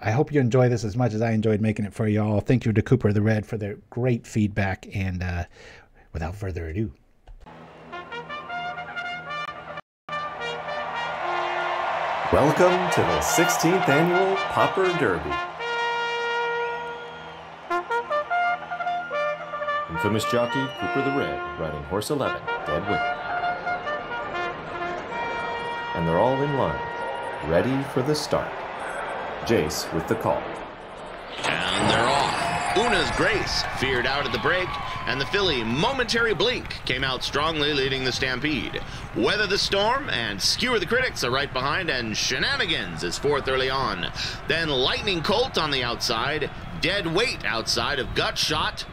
I hope you enjoy this as much as I enjoyed making it for you all. Thank you to Cooper the Red for their great feedback, and without further ado. Welcome to the 16th annual Pauper Derby. Infamous jockey Cooper the Red riding horse 11, Dead Weight. And they're all in line, ready for the start. Jace with the call. And they're off. Una's Grace veered out at the break, and the filly Momentary Blink came out strongly leading the stampede. Weather the Storm and Skewer the Critics are right behind, and Shenanigans is fourth early on. Then Lightning Colt on the outside, Dead Weight outside of Gut Shot.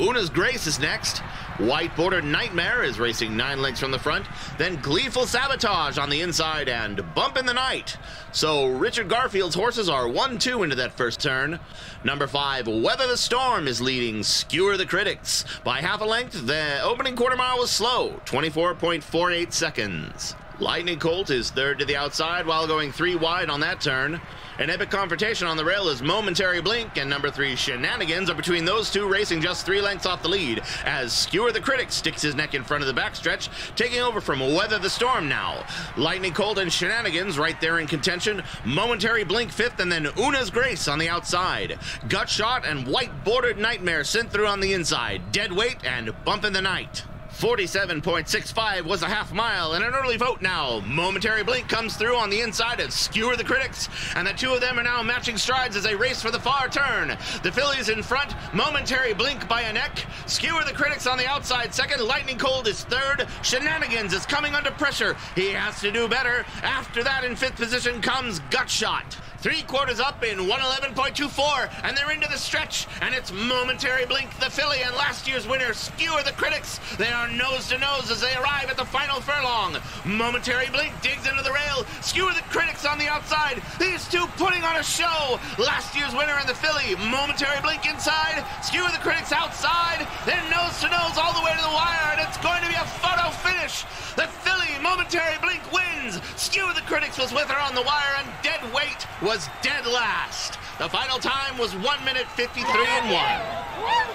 Una's Grace is next. White Border Nightmare is racing 9 lengths from the front. Then Gleeful Sabotage on the inside and Bump in the Night. So Richard Garfield's horses are 1-2 into that first turn. Number 5, Weather the Storm is leading Skewer the Critics by 1/2 a length. The opening quarter mile was slow, 24.48 seconds. Lightning Colt is third to the outside while going 3 wide on that turn. An epic confrontation on the rail is Momentary Blink and number 3 Shenanigans are between those two, racing just 3 lengths off the lead as Skewer the Critic sticks his neck in front of the backstretch, taking over from Weather the Storm now. Lightning Colt and Shenanigans right there in contention. Momentary Blink 5th, and then Una's Grace on the outside. Gut Shot and White Bordered Nightmare sent through on the inside. Dead Weight and Bump in the Night. 47.65 was a half mile and an early vote now. Momentary Blink comes through on the inside of Skewer the Critics, and the two of them are now matching strides as they race for the far turn. The Phillies in front, Momentary Blink by a neck. Skewer the Critics on the outside second, Lightning Colt is third. Shenanigans is coming under pressure. He has to do better. After that, in fifth position comes Gutshot. 3/4 up in 111.24, and they're into the stretch, and it's Momentary Blink, the Philly, and last year's winner, Skewer the Critics. They are nose to nose as they arrive at the final furlong. Momentary Blink digs into the rail, Skewer the Critics on the outside, these two putting on a show. Last year's winner and the Philly, Momentary Blink inside, Skewer the Critics outside, they're nose to nose all the way to the wire, and it's going to be a photo finish. The Philly, Momentary Blink wins. Skewer the Critics was with her on the wire, and Dead Weight was dead last. The final time was 1 minute 53 and 1.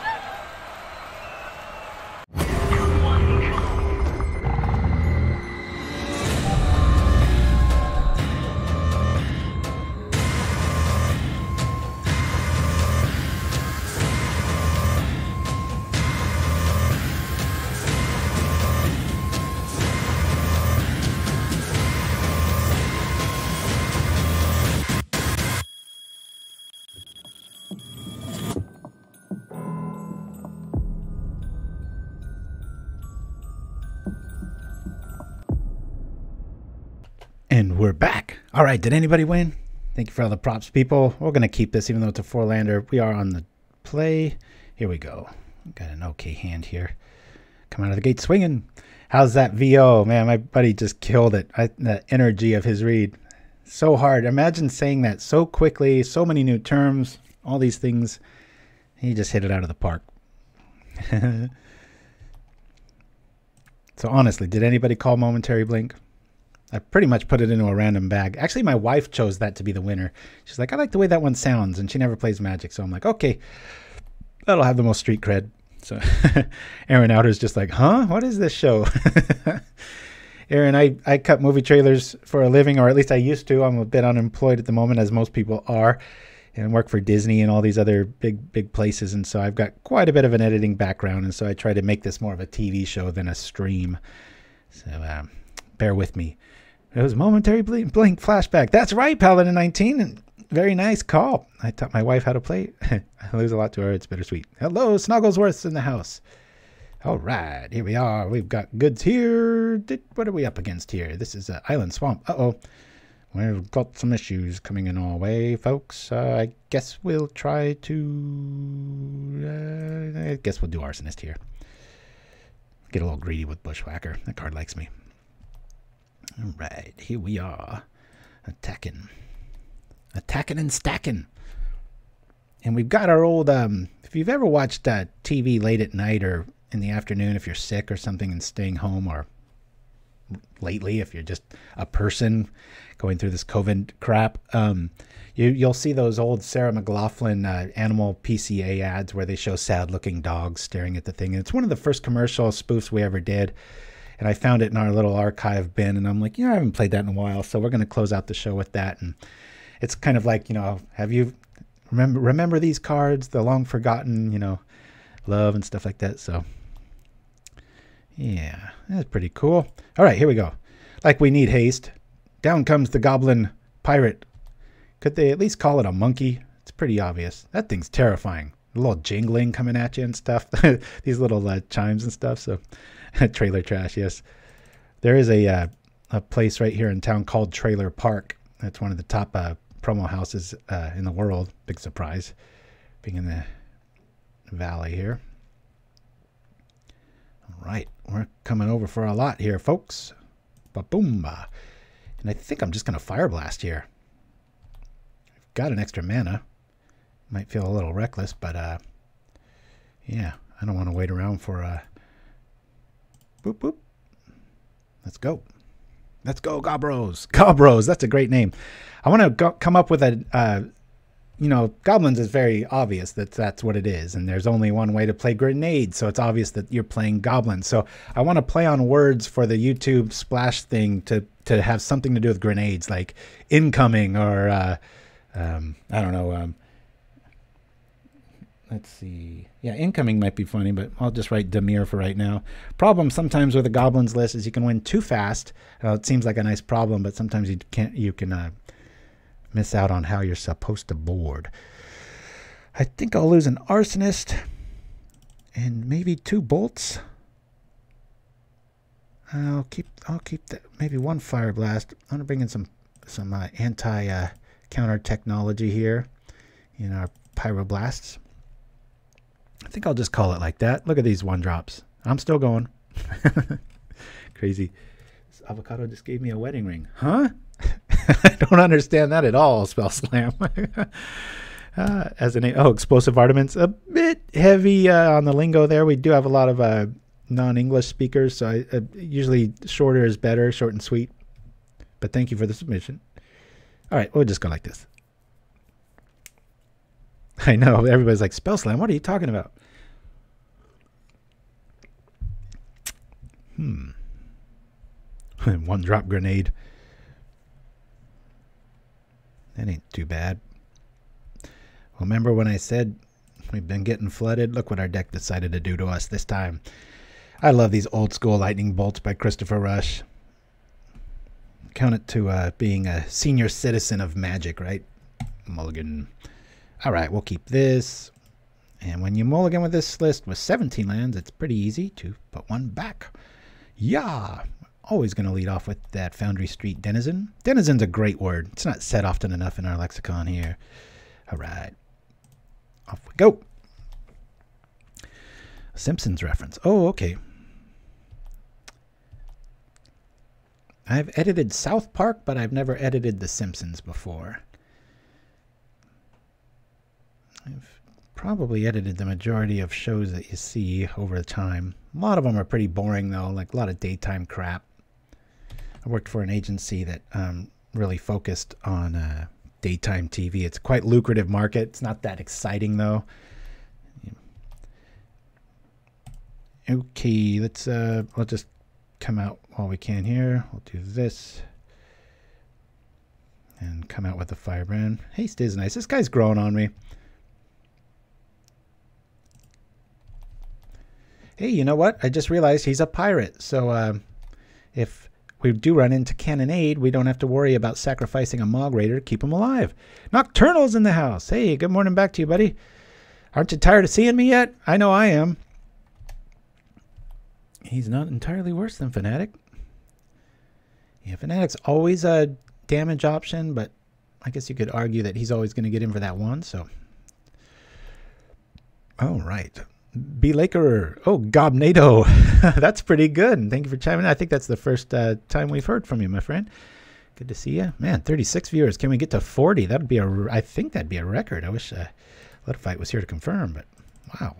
We're back. All right, did anybody win? Thank you for all the props, people. We're gonna keep this even though it's a four-lander. We are on the play. Here we go. Got an okay hand here. Come out of the gate swinging. How's that VO? Man, my buddy just killed it. That energy of his read. So hard. Imagine saying that so quickly, so many new terms, all these things. He just hit it out of the park. So honestly, did anybody call Momentary Blink? I pretty much put it into a random bag. Actually, my wife chose that to be the winner. She's like, I like the way that one sounds, and she never plays Magic. So I'm like, okay, that'll have the most street cred. So Aaron Outer's just like, huh? What is this show? Aaron, I cut movie trailers for a living, or at least I used to. I'm a bit unemployed at the moment, as most people are, and work for Disney and all these other big places. And so I've got quite a bit of an editing background, and so I try to make this more of a TV show than a stream. So bear with me. It was Momentary Blink flashback. That's right, Paladin 19. And very nice call. I taught my wife how to play. I lose a lot to her. It's bittersweet. Hello, Snugglesworth's in the house. All right, here we are. We've got goods here. What are we up against here? This is Island Swamp. Uh-oh. We've got some issues coming in our way, folks. I guess we'll try to... I guess we'll do Arsonist here. Get a little greedy with Bushwhacker. That card likes me. All right, here we are, attacking and stacking. And we've got our old, if you've ever watched TV late at night or in the afternoon, if you're sick or something and staying home, or lately, if you're just a person going through this COVID crap, you'll see those old Sarah McLaughlin animal PCA ads where they show sad-looking dogs staring at the thing. And it's one of the first commercial spoofs we ever did. And I found it in our little archive bin, and I'm like, I haven't played that in a while, so we're going to close out the show with that. And it's kind of like, have you remember these cards, the long forgotten, love and stuff like that. So yeah, that's pretty cool. All right, here we go. Like we need haste. Down comes the goblin pirate. Could they at least call it a monkey? It's pretty obvious. That thing's terrifying. A little jingling coming at you and stuff. These little chimes and stuff. So trailer trash, yes. There is a place right here in town called Trailer Park. That's one of the top promo houses in the world. Big surprise, being in the valley here. All right, we're coming over for a lot here, folks. Ba-boom-ba. And I think I'm just going to Fireblast here. I've got an extra mana. Might feel a little reckless, but yeah, I don't want to wait around for a... Boop, boop. Let's go. Let's go, Gobros. Gobros, that's a great name. I want to come up with a, Goblins is very obvious that that's what it is. And there's only one way to play Grenade, so it's obvious that you're playing Goblins. So I want to play on words for the YouTube splash thing to have something to do with grenades, like incoming or, I don't know, Let's see. Yeah, incoming might be funny, but I'll just write Demir for right now. Problem sometimes with a Goblins list is you can win too fast. It seems like a nice problem, but sometimes you can't. You can miss out on how you're supposed to board. I think I'll lose an Arsonist and maybe two Bolts. I'll keep that. Maybe one Fireblast. I'm gonna bring in some anti-counter technology here in our Pyroblasts. I think I'll just call it like that. Look at these one drops. I'm still going. Crazy. This avocado just gave me a wedding ring. Huh? I don't understand that at all, Spell Slam. Explosive Armaments. A bit heavy on the lingo there. We do have a lot of non-English speakers, so I usually shorter is better, short and sweet. But thank you for the submission. All right, we'll just go like this. I know, everybody's like, Spell Slam, what are you talking about? One drop Grenade. That ain't too bad. Remember when I said we've been getting flooded? Look what our deck decided to do to us this time. I love these old school Lightning Bolts by Christopher Rush. Count it to being a senior citizen of Magic, right? Mulligan. All right, we'll keep this. And when you mulligan with this list with 17 lands, it's pretty easy to put one back. Yeah. Always going to lead off with that Foundry Street Denizen. Denizen's a great word. It's not said often enough in our lexicon here. All right. Off we go. Simpsons reference. Oh, okay. I've edited South Park, but I've never edited The Simpsons before. I've probably edited the majority of shows that you see over time. A lot of them are pretty boring, though, like a lot of daytime crap. I worked for an agency that really focused on daytime TV. It's a quite lucrative market. It's not that exciting, though. Okay, let's just come out while we can here. We'll do this. And come out with a Firebrand. Haste is nice. This guy's growing on me. Hey, you know what? I just realized he's a pirate. So if we do run into Cannonade, we don't have to worry about sacrificing a Mogg Raider to keep him alive. Nocturnal's in the house. Hey, good morning back to you, buddy. Aren't you tired of seeing me yet? I know I am. He's not entirely worse than Fnatic. Yeah, Fnatic's always a damage option, but I guess you could argue that he's always going to get in for that one. So, all right. Belakerer. Oh, Gobnado. That's pretty good. And thank you for chiming in. I think that's the first time we've heard from you, my friend. Good to see you. Man, 36 viewers. Can we get to 40? That'd be a, I think that'd be a record. I wish Letterfight was here to confirm, but wow.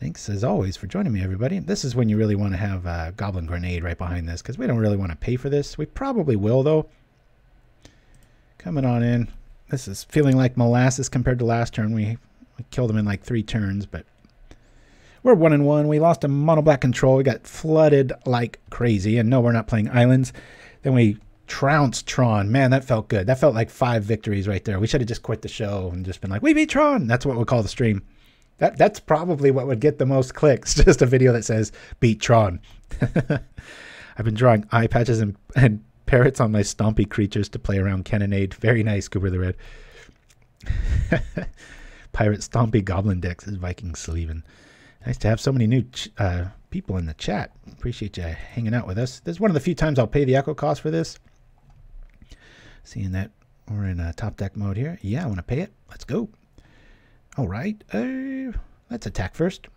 Thanks, as always, for joining me, everybody. This is when you really want to have Goblin Grenade right behind this, because we don't really want to pay for this. We probably will, though. Coming on in. This is feeling like molasses compared to last turn. We killed them in like 3 turns, but we're 1-1. We lost a mono-black control. We got flooded like crazy. And no, we're not playing Islands. Then we trounced Tron. Man, that felt good. That felt like 5 victories right there. We should have just quit the show and just been like, we beat Tron. That's what we'll call the stream. That's probably what would get the most clicks. Just a video that says, beat Tron. I've been drawing eye patches and parrots on my stompy creatures to play around Cannonade. Very nice, Cooper the Red. Pirate stompy goblin decks is Viking Sleven. Nice to have so many new people in the chat. Appreciate you hanging out with us. This is one of the few times I'll pay the echo cost for this. Seeing that we're in top deck mode here. Yeah, I want to pay it. Let's go. All right. Let's attack first.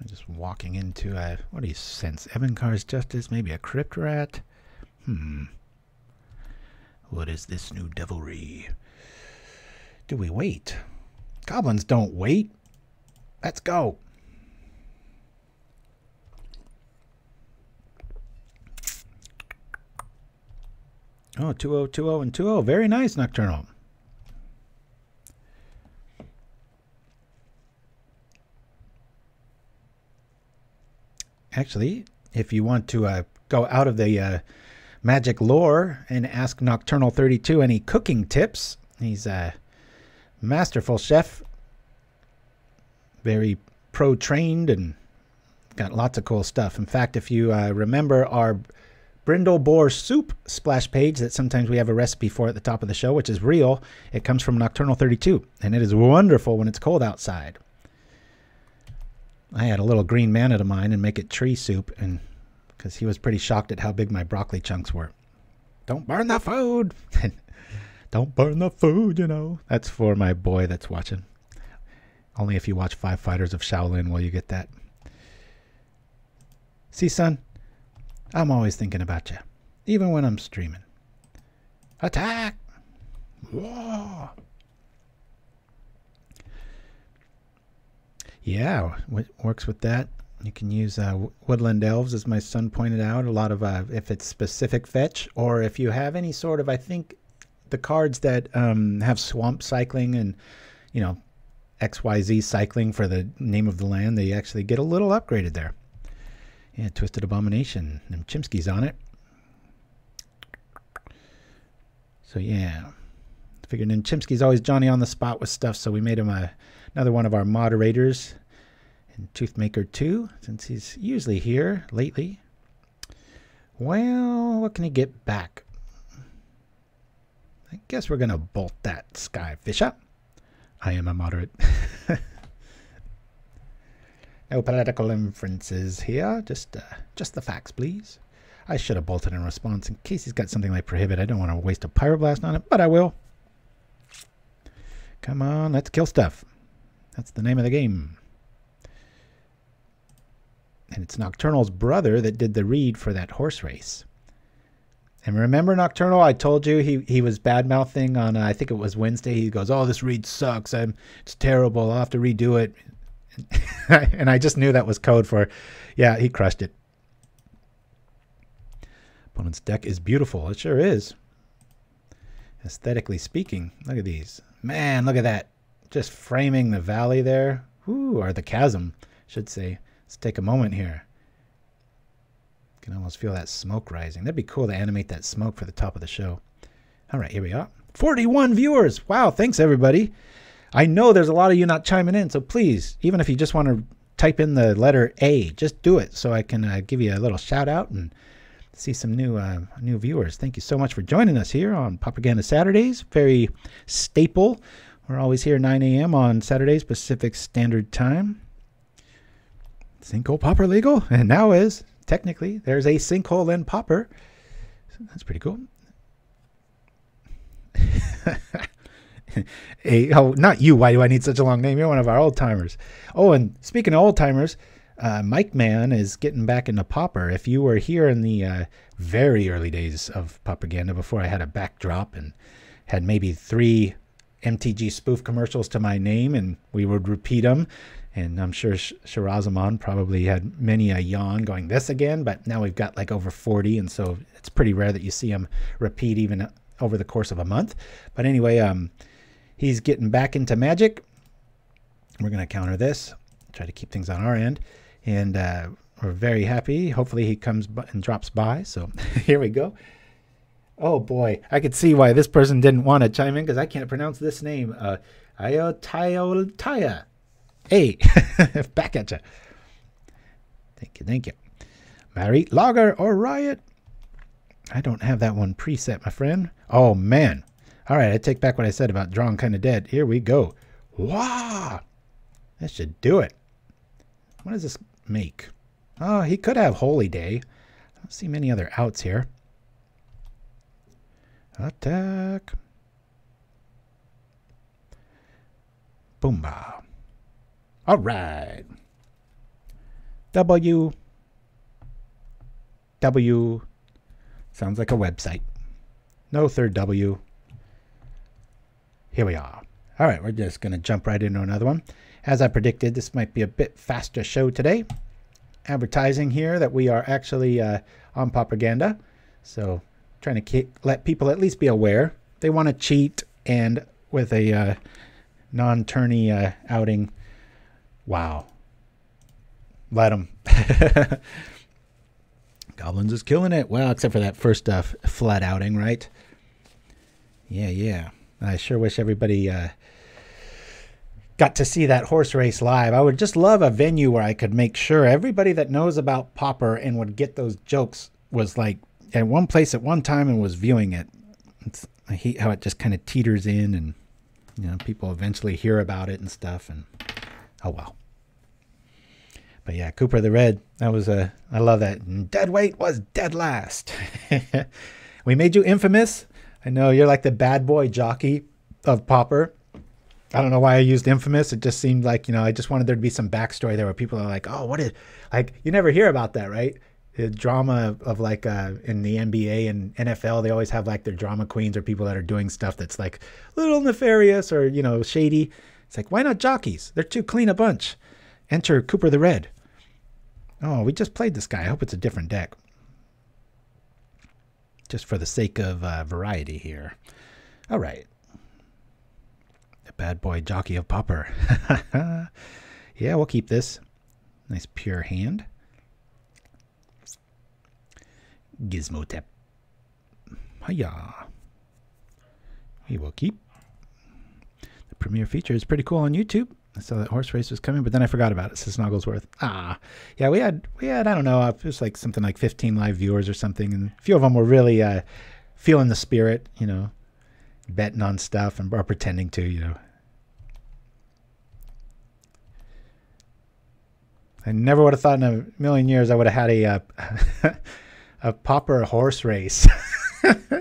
I'm just walking into a... What do you sense? Evankar's Justice? Maybe a Crypt Rat? What is this new devilry? Do we wait? Goblins don't wait. Let's go. Oh, 2-0, 2-0, and 2-0. Very nice, Nocturnal. Actually, if you want to go out of the Magic lore and ask Nocturnal32 any cooking tips, he's masterful chef. Very pro-trained and got lots of cool stuff. In fact, if you remember our brindle boar soup splash page that sometimes we have a recipe for at the top of the show, which is real, it comes from Nocturnal 32, and it is wonderful when it's cold outside. I had a little green manna to mine and make it tree soup, and because he was pretty shocked at how big my broccoli chunks were. Don't burn the food! Don't burn the food, you know. That's for my boy that's watching. Only if you watch 5 Fighters of Shaolin will you get that. See, son, I'm always thinking about you, even when I'm streaming. Attack! Whoa! Yeah, works with that. You can use woodland elves, as my son pointed out. A lot of if it's specific fetch, or if you have any sort of, I think the cards that have swamp cycling and, you know, XYZ cycling for the name of the land, they actually get a little upgraded there. Yeah, Twisted Abomination, them Chimskys on it. So yeah, figured in Chimsky's always Johnny on the spot with stuff, so we made him another one of our moderators. And Toothmaker too, since he's usually here lately. Well, what can he get back? I guess we're gonna bolt that Skyfish up. I am a moderate. No political inferences here, just the facts, please. I should have bolted in response in case he's got something like Prohibit. I don't want to waste a Pyroblast on it, but I will. Come on, let's kill stuff. That's the name of the game. And it's Nocturnal's brother that did the read for that horse race. And remember Nocturnal, I told you he was bad-mouthing on, I think it was Wednesday. He goes, oh, this read sucks. It's terrible. I'll have to redo it. And I just knew that was code for, yeah, he crushed it. Opponent's deck is beautiful. It sure is. Aesthetically speaking, look at these. Man, look at that. Just framing the valley there. Ooh, or the chasm, I should say. Let's take a moment here. You can almost feel that smoke rising. That'd be cool to animate that smoke for the top of the show. All right, here we are. 41 viewers. Wow, thanks, everybody. I know there's a lot of you not chiming in, so please, even if you just want to type in the letter A, just do it so I can give you a little shout out and see some new viewers. Thank you so much for joining us here on Pauperganda Saturdays. Very staple. We're always here 9 a.m. on Saturdays, Pacific Standard Time. Sinkhole Pauper legal? And now is, technically, there's a sinkhole in Pauper. So that's pretty cool. Oh, not you. Why do I need such a long name? You're one of our old-timers. Oh, and speaking of old-timers, Mike Man is getting back into Pauper. If you were here in the very early days of Pauperganda, before I had a backdrop and had maybe 3 MTG spoof commercials to my name, and we would repeat them. And I'm sure Shirazaman probably had many a yawn going, this again, but now we've got like over 40, and so it's pretty rare that you see him repeat even over the course of a month. But anyway, he's getting back into Magic. We're going to counter this, try to keep things on our end, and we're very happy. Hopefully he comes and drops by, so here we go. Oh boy, I could see why this person didn't want to chime in, because I can't pronounce this name. Ayotayoltaya. Hey, back at you. Thank you, thank you. Marit Lager or Riot? I don't have that one preset, my friend. Oh, man. All right, I take back what I said about drawing kind of dead. Here we go. Wow. That should do it. What does this make? Oh, he could have Holy Day. I don't see many other outs here. Attack. Boomba. All right. W. W. Sounds like a website. No third W. Here we are. All right, we're just going to jump right into another one. As I predicted, this might be a bit faster show today. Advertising here that we are actually on Pauperganda. So trying to let people at least be aware. They want to cheat, and with a non-tourney outing. Wow. Let them. Goblins is killing it. Well, except for that first flat outing, right? Yeah, yeah. I sure wish everybody got to see that horse race live. I would just love a venue where I could make sure everybody that knows about Pauper and would get those jokes was like at one place at one time and was viewing it. I hate how it just kind of teeters in and, you know, people eventually hear about it and stuff, and oh well. But yeah, Cooper the Red, that was a, I love that. And Dead Weight was dead last. We made you infamous. I know you're like the bad boy jockey of Pauper. I don't know why I used infamous. It just seemed like, you know, I just wanted there to be some backstory there where people are like, oh, what is, like, you never hear about that, right? The drama of like in the NBA and NFL, they always have like their drama queens or people that are doing stuff that's like a little nefarious or, you know, shady. It's like, why not jockeys? They're too clean a bunch. Enter Cooper the Red. Oh, we just played this guy. I hope it's a different deck. Just for the sake of variety here. All right. The bad boy jockey of Pauper. Yeah, we'll keep this. Nice pure hand. Gizmotep. Hiya. We will keep. The premiere feature is pretty cool on YouTube. I saw that horse race was coming, but then I forgot about it. Says Snogglesworth. Ah, yeah, we had I don't know, it was like something like 15 live viewers or something, and a few of them were really feeling the spirit, you know, betting on stuff and or pretending to, you know. I never would have thought in a million years I would have had a a Pauper horse race.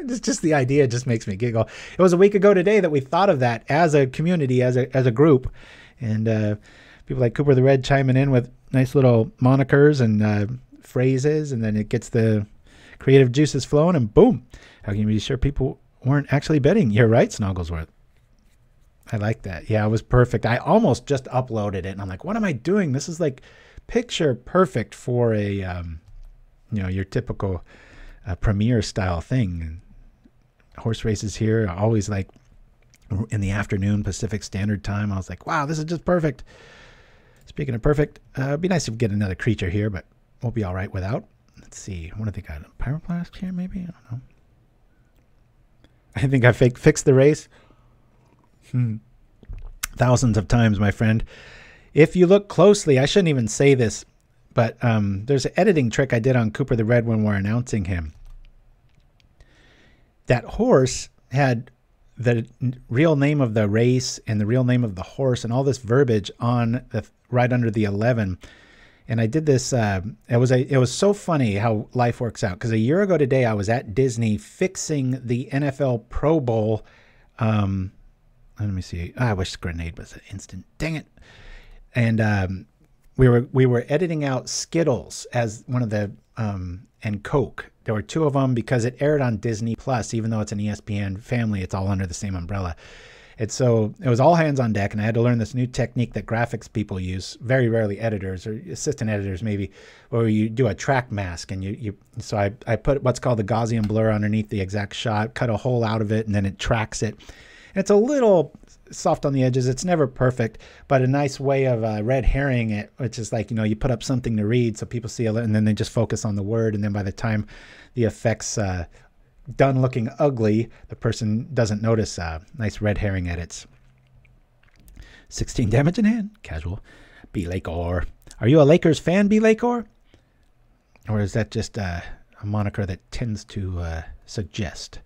Just the idea just makes me giggle. It was a week ago today that we thought of that as a community, as a group, and people like Cooper the Red chiming in with nice little monikers and phrases, and then it gets the creative juices flowing, and boom! How can you be sure people weren't actually betting? You're right, Snogglesworth. I like that. Yeah, it was perfect. I almost just uploaded it, and I'm like, what am I doing? This is like picture perfect for a you know, your typical premiere style thing. Horse races here are always like in the afternoon Pacific Standard Time. I was like, wow, this is just perfect. Speaking of perfect, it'd be nice to get another creature here, but we'll be all right without. Let's see. What do they got? A Pyroblast here, maybe? I don't know. I think I fixed the race. Thousands of times, my friend. If you look closely, I shouldn't even say this, but there's an editing trick I did on Cooper the Red when we're announcing him. That horse had the real name of the race and the real name of the horse and all this verbiage on the, right under the 11. And I did this. It was so funny how life works out, because a year ago today I was at Disney fixing the NFL Pro Bowl. Let me see. Oh, I wish Grenade was an instant. Dang it! And we were editing out Skittles as one of the and Coke. There were two of them because it aired on Disney Plus, even though it's an ESPN family, it's all under the same umbrella. And so it was all hands on deck, and I had to learn this new technique that graphics people use, very rarely editors or assistant editors maybe, where you do a track mask, and so I put what's called the Gaussian blur underneath the exact shot, cut a hole out of it, and then it tracks it. And it's a little soft on the edges. It's never perfect, but a nice way of red herring it, which is like, you know, you put up something to read so people see it, and then they just focus on the word, and then by the time the effect's done looking ugly, the person doesn't notice. Nice red herring edits. 16 damage in hand. Casual. B. Lakeor. Are you a Lakers fan, B. Lakeor? Or is that just a moniker that tends to suggest?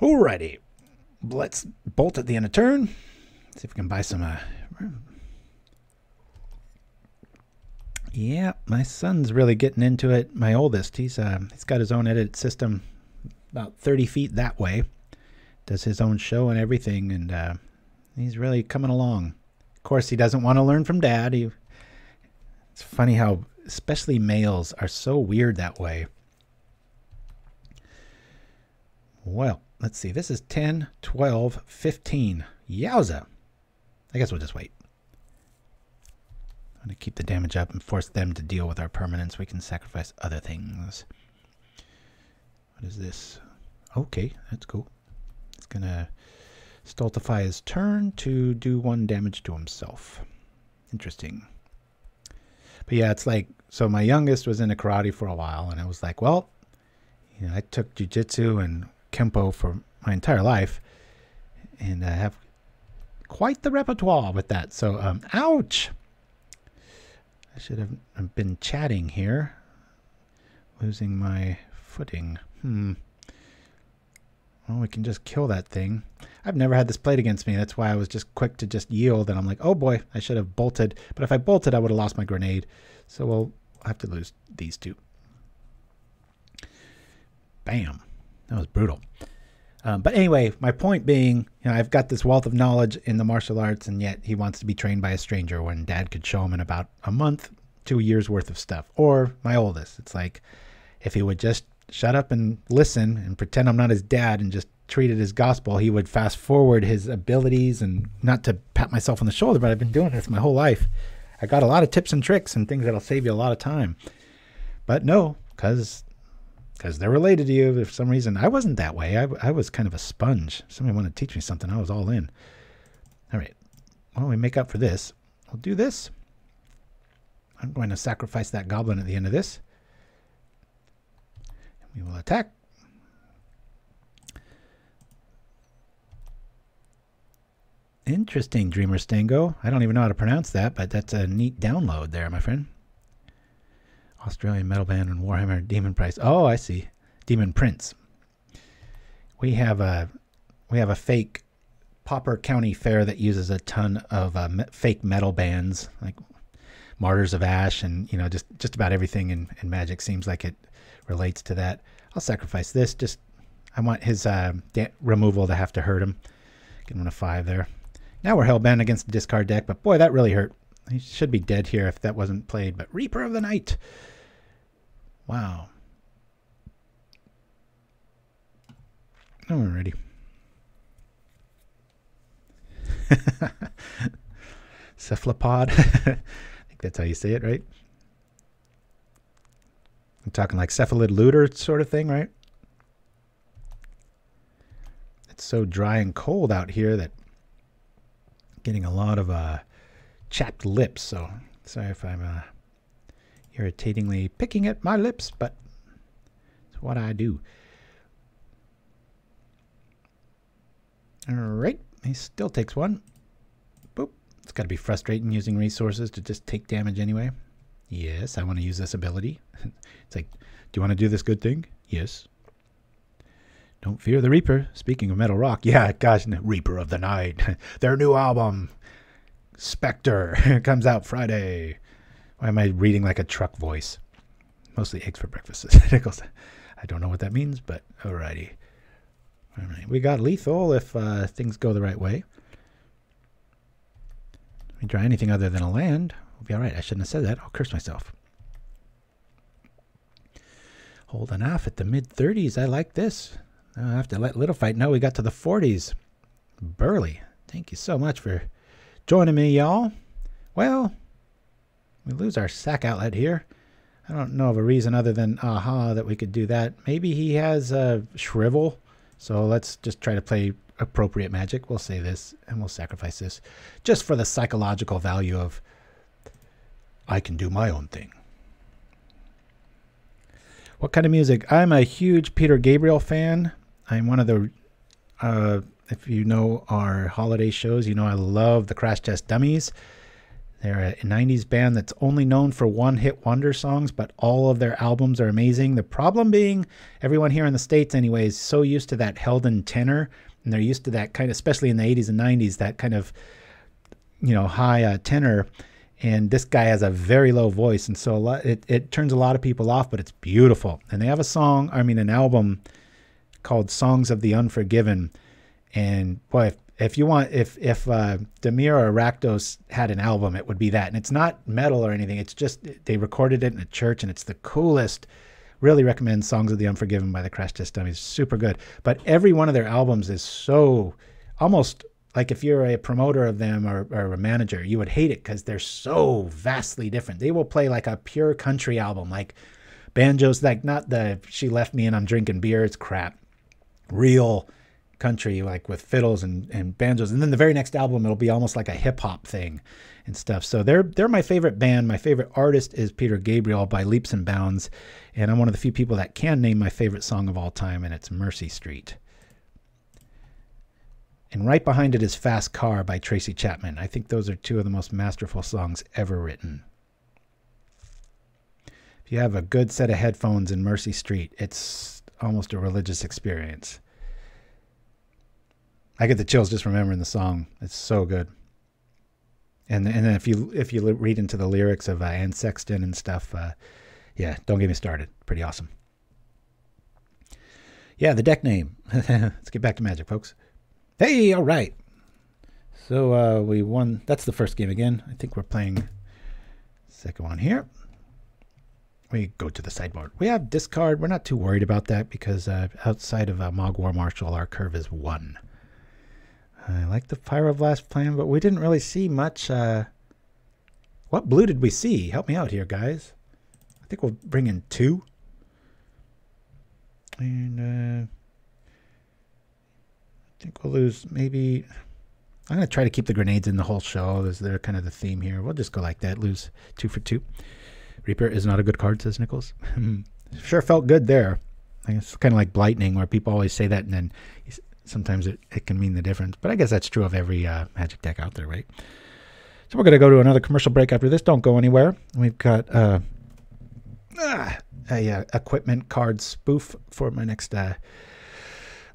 Alrighty. Let's bolt at the end of turn. See if we can buy some. Yeah, my son's really getting into it. My oldest, he's got his own edit system, about 30 feet that way. Does his own show and everything, and he's really coming along. Of course, he doesn't want to learn from dad. It's funny how, especially males, are so weird that way. Well. Let's see, this is 10, 12, 15. Yowza. I guess we'll just wait. I'm going to keep the damage up and force them to deal with our permanents. We can sacrifice other things. What is this? Okay, that's cool. It's going to stultify his turn to do 1 damage to himself. Interesting. But yeah, it's like, so my youngest was into karate for a while, and I was like, well, you know, I took jujitsu and Kempo for my entire life, and I have quite the repertoire with that. So, ouch! I should have been chatting here. Losing my footing. Well, we can just kill that thing. I've never had this played against me. That's why I was just quick to just yield. And I'm like, oh boy, I should have bolted. But if I bolted, I would have lost my grenade. So we'll have to lose these two. Bam. That was brutal. But anyway, my point being, you know, I've got this wealth of knowledge in the martial arts, and yet he wants to be trained by a stranger when Dad could show him in about a month, 2 years worth of stuff. Or my oldest. It's like, if he would just shut up and listen and pretend I'm not his dad and just treat it as gospel, he would fast forward his abilities. And not to pat myself on the shoulder, but I've been doing this my whole life. I got a lot of tips and tricks and things that'll save you a lot of time. But no, because they're related to you. For some reason, I wasn't that way. I was kind of a sponge. If somebody wanted to teach me something, I was all in. All right, why don't we make up for this? We'll do this. I'm going to sacrifice that goblin at the end of this. We will attack. Interesting, Dreamer Stango. I don't even know how to pronounce that, but that's a neat download there, my friend. Australian metal band and Warhammer Demon Price. Oh, I see. Demon Prince. We have a fake Pauper County Fair that uses a ton of fake metal bands, like Martyrs of Ash, and you know, just about everything in Magic seems like it relates to that. I'll sacrifice this. Just I want his removal to have to hurt him. Get him on a 5 there. Now we're hellbent against the discard deck, but boy, that really hurt. He should be dead here if that wasn't played, but Reaper of the Night. Wow. Alrighty. Cephalopod. I think that's how you say it, right? I'm talking like cephalid looter sort of thing, right? It's so dry and cold out here that getting a lot of chapped lips. So sorry if I'm irritatingly picking at my lips, but it's what I do. All right, he still takes one. Boop. It's got to be frustrating using resources to just take damage anyway. Yes, I want to use this ability. It's like, do you want to do this good thing? Yes. Don't fear the Reaper. Speaking of metal rock, yeah, gosh, Reaper of the Night. Their new album, Spectre, comes out Friday. Why am I reading like a truck voice? Mostly eggs for breakfast. I don't know what that means, but alrighty. All right, we got lethal if things go the right way. If we try anything other than a land, we'll be all right. I shouldn't have said that. I'll curse myself. Holding off at the mid-30s. I like this. I have to let Little Fight know we got to the 40s. Burley, thank you so much for joining me, y'all. Well, we lose our sack outlet here. I don't know of a reason other than aha that we could do that. Maybe he has a shrivel. So let's just try to play appropriate Magic. We'll say this and we'll sacrifice this just for the psychological value of I can do my own thing. What kind of music? I'm a huge Peter Gabriel fan. I'm one of the, if you know our holiday shows, you know I love the Crash Test Dummies. They're a 90s band that's only known for one-hit wonder songs, but all of their albums are amazing. The problem being, everyone here in the States anyway is so used to that Helden tenor, and they're used to that kind of, especially in the 80s and 90s, that kind of, you know, high tenor. And this guy has a very low voice, and so it turns a lot of people off, but it's beautiful. And they have a song, I mean an album, called Songs of the Unforgiven. And boy, if you want, if Demir or Rakdos had an album, it would be that. And it's not metal or anything. It's just they recorded it in a church, and it's the coolest. Really recommend Songs of the Unforgiven by the Crash Test Dummies. Super good. But every one of their albums is so almost... Like if you're a promoter of them or a manager, you would hate it because they're so vastly different. They will play like a pure country album, like banjos, like not the She Left Me and I'm Drinking Beer, it's crap. Real country, like with fiddles and banjos. And then the very next album, it'll be almost like a hip hop thing and stuff. So they're my favorite band. My favorite artist is Peter Gabriel by leaps and bounds. And I'm one of the few people that can name my favorite song of all time, and it's Mercy Street. And right behind it is Fast Car by Tracy Chapman. I think those are two of the most masterful songs ever written. If you have a good set of headphones in Mercy Street, it's almost a religious experience. I get the chills just remembering the song. It's so good. And then if you read into the lyrics of Anne Sexton and stuff, yeah, don't get me started. Pretty awesome. Yeah, the deck name. Let's get back to Magic, folks. Hey, all right. So we won. That's the first game again. I think we're playing second one here. We go to the sideboard. We have discard. We're not too worried about that because outside of Mogg War Marshal, our curve is 1. I like the Pyroblast plan, but we didn't really see much. What blue did we see? Help me out here, guys. I think we'll bring in 2. And I think we'll lose maybe... I'm going to try to keep the grenades in the whole show. They're kind of the theme here. We'll just go like that. Lose 2 for 2. Reaper is not a good card, says Nichols. Sure felt good there. I guess it's kind of like Blightning, where people always say that, and then sometimes it can mean the difference. But I guess that's true of every Magic deck out there, right? So we're going to go to another commercial break after this. Don't go anywhere. We've got a equipment card spoof for my next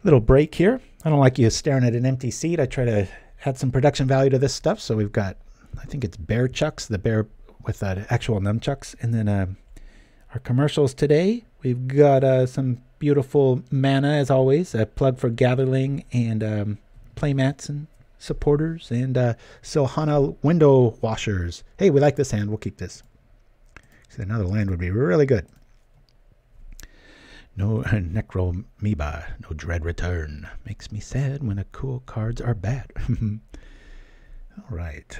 little break here. I don't like you staring at an empty seat. I try to add some production value to this stuff. So we've got, I think it's Bear Chucks, the bear with actual nunchucks. And then our commercials today, we've got some beautiful mana, as always, a plug for Gatherling and playmats and supporters and Silhana window washers. Hey, we like this hand. We'll keep this. So another land would be really good. No Necromoeba, no Dread Return. Makes me sad when the cool cards are bad. All right.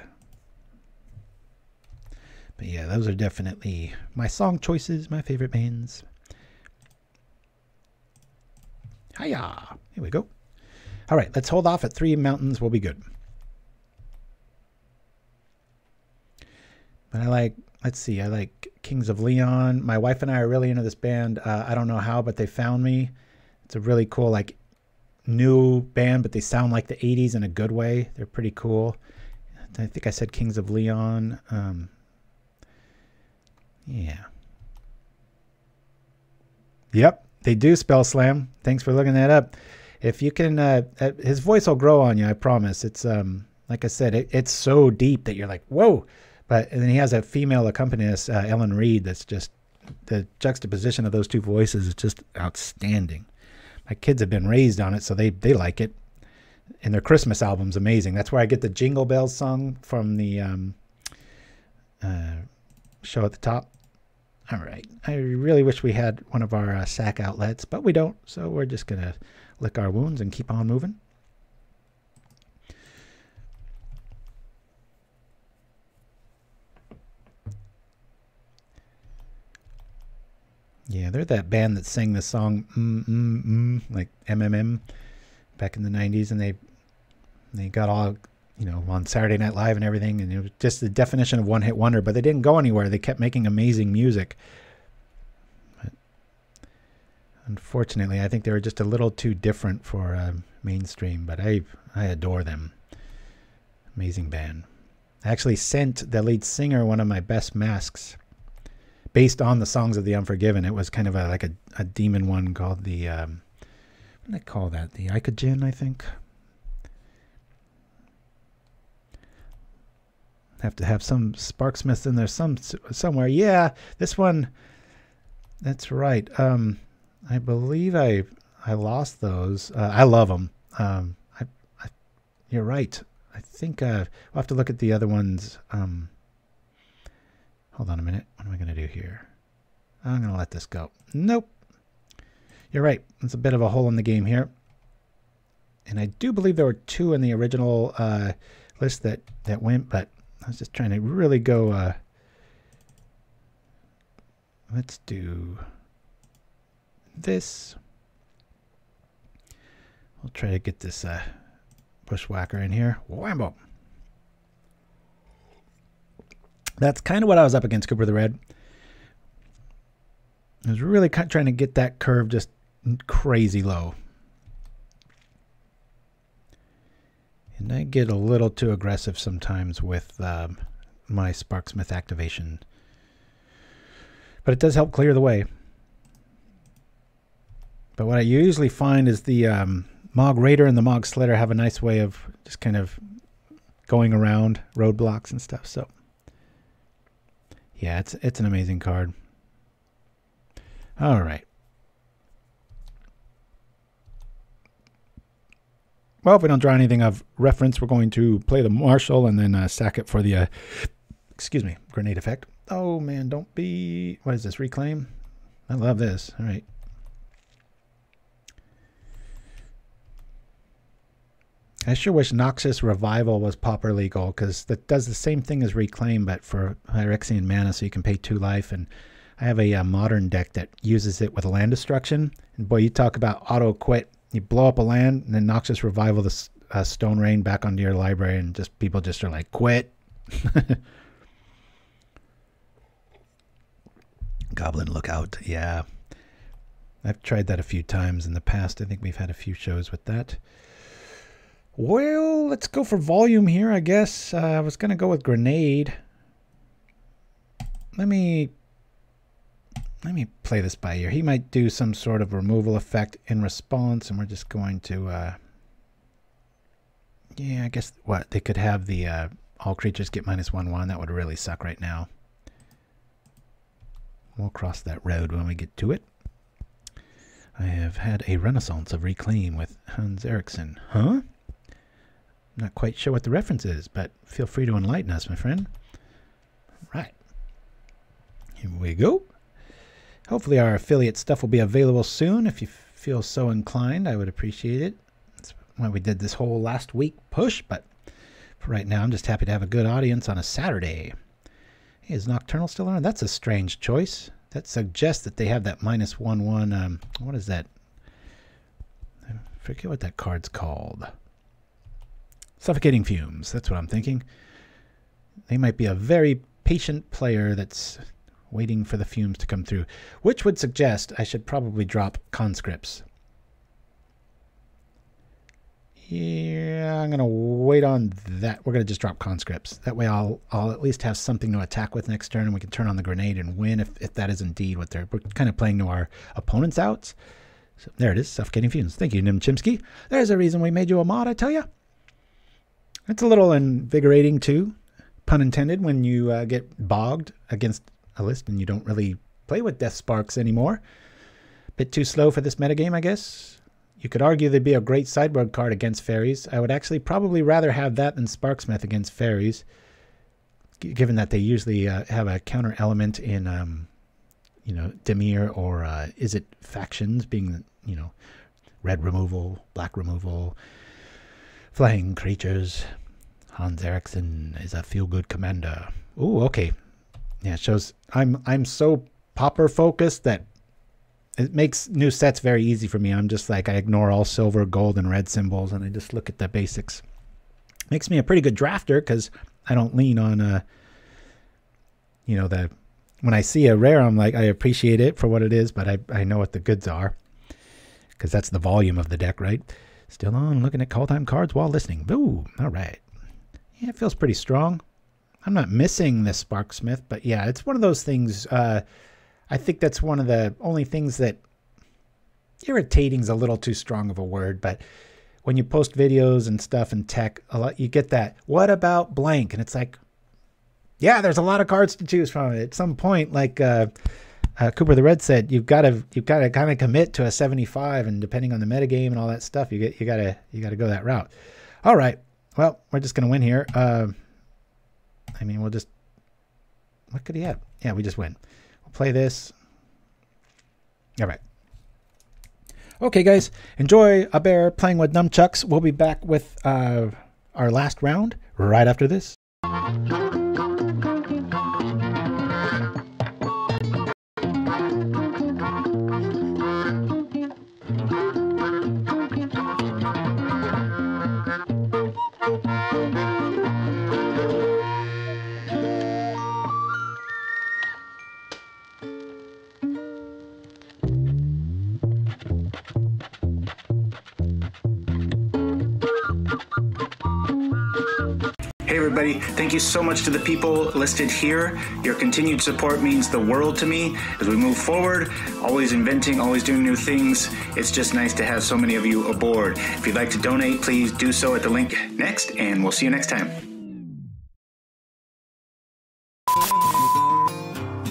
But yeah, those are definitely my song choices, my favorite bands. Hiya! Here we go. All right, let's hold off at 3 mountains. We'll be good. But I like, let's see, I like Kings of Leon. My wife and I are really into this band. I don't know how, but they found me. It's a really cool, like, new band, but they sound like the 80s in a good way. They're pretty cool. I think I said Kings of Leon. Yeah. Yep, they do spell slam. Thanks for looking that up. If you can, his voice will grow on you, I promise. It's like I said, it's so deep that you're like, whoa. But and then he has a female accompanist, Ellen Reed. That's just the juxtaposition of those two voices is just outstanding. My kids have been raised on it, so they like it. And their Christmas album's amazing. That's where I get the Jingle Bells song from the show at the top. All right. I really wish we had one of our SAC outlets, but we don't. So we're just going to lick our wounds and keep on moving. Yeah, they're that band that sang the song like MMM back in the 90s, and they got all, you know, on Saturday Night Live and everything, and it was just the definition of one-hit wonder, but they didn't go anywhere. They kept making amazing music. But unfortunately, I think they were just a little too different for mainstream, but I adore them. Amazing band. I actually sent the lead singer one of my best masks based on the songs of The Unforgiven. It was kind of like a demon one called the, what did I call that? The Ikajin, I think. Have to have some Sparksmith in there somewhere. Yeah, this one, that's right. I believe I lost those. I love them. You're right. I think we'll have to look at the other ones. Hold on a minute. What am I going to do here? I'm going to let this go. Nope. You're right. It's a bit of a hole in the game here. And I do believe there were 2 in the original list that went, but I was just trying to really go. Let's do this. We'll try to get this Bushwhacker in here. Whammo. That's kind of what I was up against, Cooper the Red. I was really trying to get that curve just crazy low. And I get a little too aggressive sometimes with my Sparksmith activation. But it does help clear the way. But what I usually find is the Mogg Raider and the Mogg Slitter have a nice way of just kind of going around roadblocks and stuff. So yeah, it's an amazing card. All right. Well, if we don't draw anything of reference, we're going to play the Marshal and then sack it for the, excuse me, grenade effect. Oh man, don't be, what is this, Reclaim? I love this, all right. I sure wish Noxus Revival was pauper legal, because that does the same thing as Reclaim, but for Phyrexian mana, so you can pay 2 life, and I have a modern deck that uses it with land destruction, and boy, you talk about auto-quit. You blow up a land, and then Noxus Revival the Stone Rain back onto your library, and just people just are like, quit. Goblin Lookout, yeah. I've tried that a few times in the past. I think we've had a few shows with that. Well, let's go for volume here, I guess. I was going to go with Grenade. Let me play this by ear. He might do some sort of removal effect in response, and we're just going to, yeah, I guess, what, they could have the all creatures get -1/1. That would really suck right now. We'll cross that road when we get to it. I have had a renaissance of Reclaim with Hans Eriksson. Huh? Not quite sure what the reference is, but feel free to enlighten us, my friend. All right. Here we go. Hopefully our affiliate stuff will be available soon. If you feel so inclined, I would appreciate it. That's why we did this whole last week push, but for right now, I'm just happy to have a good audience on a Saturday. Hey, is Nocturnal still on? That's a strange choice. That suggests that they have that -1/1. What is that? I forget what that card's called. Suffocating Fumes. That's what I'm thinking. They might be a very patient player that's waiting for the fumes to come through, which would suggest I should probably drop conscripts. Yeah, I'm gonna wait on that. We're gonna just drop conscripts. That way I'll at least have something to attack with next turn, and we can turn on the grenade and win if that is indeed what they're, we're kind of playing to our opponent's outs. So there it is, Suffocating Fumes. Thank you, Nimchimsky. There's a reason we made you a mod, I tell you. It's a little invigorating too, pun intended, when you get bogged against a list and you don't really play with Death Sparks anymore. Bit too slow for this metagame, I guess. You could argue they'd be a great sideboard card against fairies. I would actually probably rather have that than Sparksmith against fairies, given that they usually have a counter element in, you know, Dimir or is it factions, being, you know, red removal, black removal, flying creatures. Hans Eriksson is a feel-good commander. Ooh, okay. Yeah, it shows I'm so pauper focused that it makes new sets very easy for me. I'm just like, I ignore all silver, gold, and red symbols, and I just look at the basics. Makes me a pretty good drafter because I don't lean on, you know, the, when I see a rare, I'm like, I appreciate it for what it is, but I know what the goods are because that's the volume of the deck, right? Still on, looking at call time cards while listening. Boo, all right. Yeah, it feels pretty strong. I'm not missing this Sparksmith, but yeah, it's one of those things. I think that's one of the only things that irritating's a little too strong of a word, but when you post videos and stuff and tech, a lot, you get that, what about blank? And it's like, yeah, there's a lot of cards to choose from. At some point, like Cooper the Red said, you've got to kind of commit to a 75, and depending on the metagame and all that stuff, you gotta go that route. All right, well, we're just gonna win here. I mean, we'll just, what could he have? Yeah, we just win. We'll play this. All right. Okay, guys, enjoy a bear playing with nunchucks. We'll be back with our last round right after this. everybody. Thank you so much to the people listed here. Your continued support means the world to me as we move forward, always inventing, always doing new things. It's just nice to have so many of you aboard. If you'd like to donate, please do so at the link next, and we'll see you next time.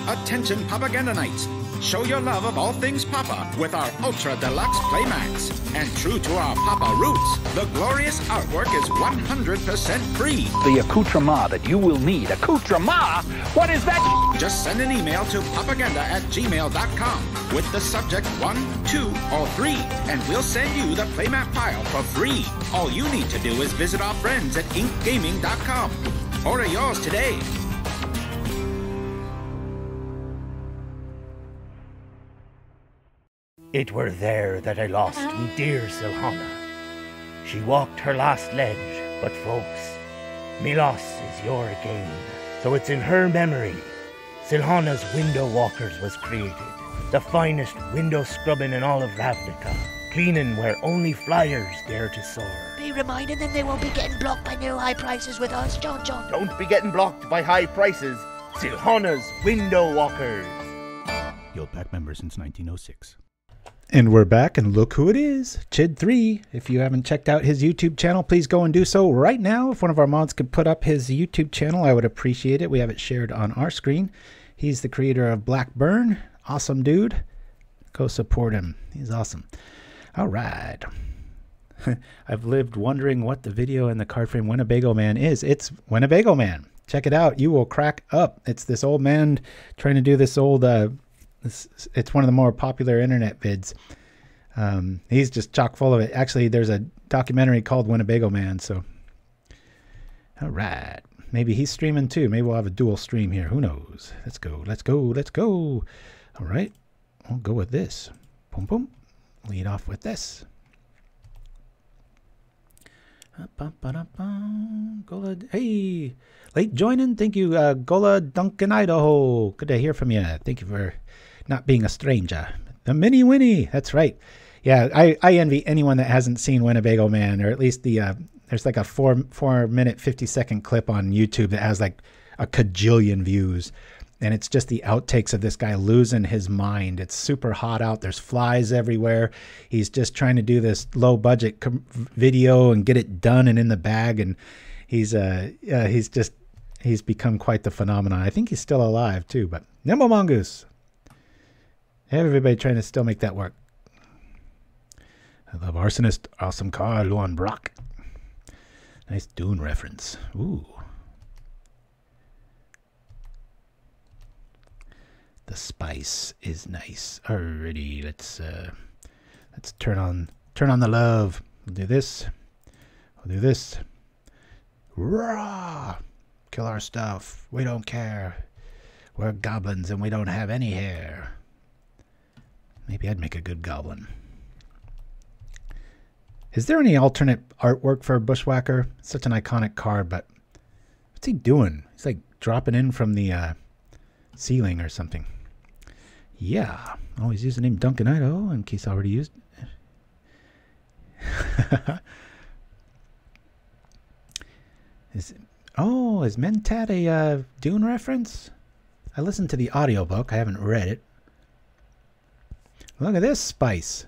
Attention Pauperganda Knights. Show your love of all things Papa with our Ultra Deluxe Playmats. And true to our Papa roots, the glorious artwork is 100% free. The accoutrement that you will need. Accoutrement? What is that? Just send an email to pauperganda@gmail.com with the subject 1, 2, or 3, and we'll send you the Playmat file for free. All you need to do is visit our friends at inkgaming.com. Order yours today. It were there that I lost me dear Silhana. She walked her last ledge, but folks, me loss is your gain. So it's in her memory Silhana's Window Walkers was created. The finest window scrubbing in all of Ravnica. Cleaning where only flyers dare to soar. Be reminding them they won't be getting blocked by new high prices with us, John John. Don't be getting blocked by high prices. Silhana's Window Walkers. Guild Pack member since 1906. And we're back, and look who it is, Chid3. If you haven't checked out his YouTube channel, please go and do so right now. If one of our mods could put up his YouTube channel, I would appreciate it. We have it shared on our screen. He's the creator of Blackburn. Awesome dude. Go support him. He's awesome. All right. I've lived wondering what the video in the card frame Winnebago Man is. It's Winnebago Man. Check it out. You will crack up. It's this old man trying to do this old... It's one of the more popular internet vids. He's just chock full of it. Actually, there's a documentary called Winnebago Man. So, all right. Maybe he's streaming too. Maybe we'll have a dual stream here. Who knows? Let's go. Let's go. Let's go. All right. I'll go with this. Boom, boom. Lead off with this. Gola, hey, late joining. Thank you, Gola Duncan, Idaho. Good to hear from you. Thank you for not being a stranger. The Mini Winnie. That's right. Yeah, I envy anyone that hasn't seen Winnebago Man, or at least the there's like a four minute 50 second clip on YouTube that has like a cajillion views, and it's just the outtakes of this guy losing his mind. It's super hot out. There's flies everywhere. He's just trying to do this low budget video and get it done and in the bag. And he's become quite the phenomenon. I think he's still alive too, but Nimble Mongoose. Everybody trying to still make that work. I love Arsonist. Awesome car, Luan Brock. Nice Dune reference. Ooh. The spice is nice. Alrighty, let's turn on the love. We'll do this. We'll do this. Raw, kill our stuff. We don't care. We're goblins and we don't have any hair. Maybe I'd make a good goblin. Is there any alternate artwork for Bushwhacker? It's such an iconic card, but what's he doing? He's like dropping in from the ceiling or something. Yeah, always use the name Duncan Idaho in case I already used it. Is Mentat a Dune reference? I listened to the audiobook. I haven't read it. Look at this spice.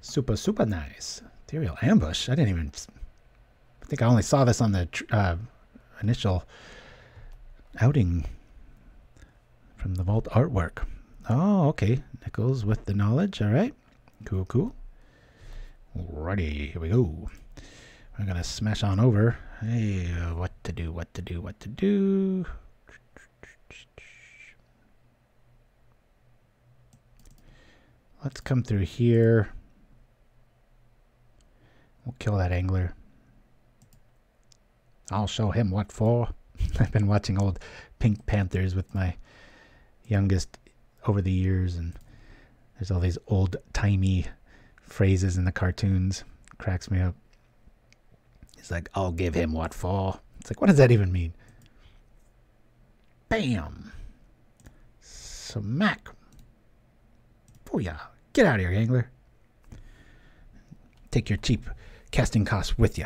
Super, super nice. Ethereal Ambush. I didn't even... I think I only saw this on the initial outing from the vault artwork. Oh, okay. Nichols with the knowledge. All right. Cool, cool. Alrighty, here we go. We're going to smash on over. Hey, what to do, what to do, what to do. Let's come through here. We'll kill that angler. I'll show him what for. I've been watching old Pink Panthers with my youngest over the years, and there's all these old timey phrases in the cartoons. It cracks me up. He's like, I'll give him what for. It's like, what does that even mean? Bam. Smack. Oh yeah, get out of here, angler. Take your cheap casting costs with you.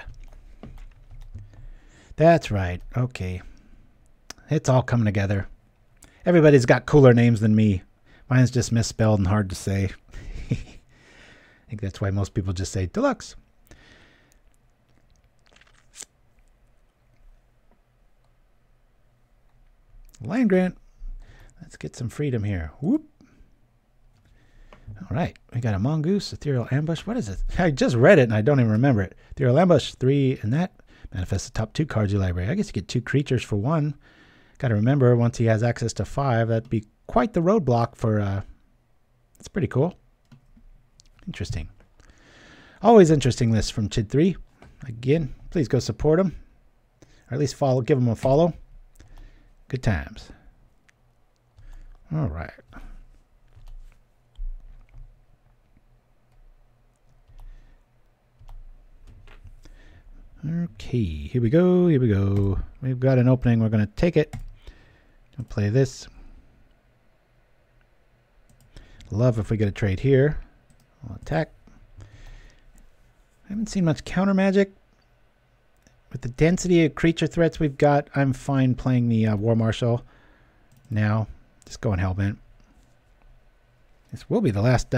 That's right. Okay. It's all coming together. Everybody's got cooler names than me. Mine's just misspelled and hard to say. I think that's why most people just say Deluxe. Land grant. Let's get some freedom here. Whoop. All right. We got a mongoose, ethereal ambush. What is it? I just read it and I don't even remember it. Ethereal ambush, 3, and that manifests the top 2 cards of your library. I guess you get 2 creatures for 1. Got to remember, once he has access to 5, that'd be quite the roadblock for... that's pretty cool. Interesting. Always interesting lists from Chid3. Again, please go support him. Or at least follow. Give him a follow. Good times. All right. Okay, here we go, here we go. We've got an opening, we're going to take it. I'll play this. Love if we get a trade here. I'll attack. I haven't seen much counter magic. With the density of creature threats we've got, I'm fine playing the War Marshal now. Just going Hellbent. This will be the last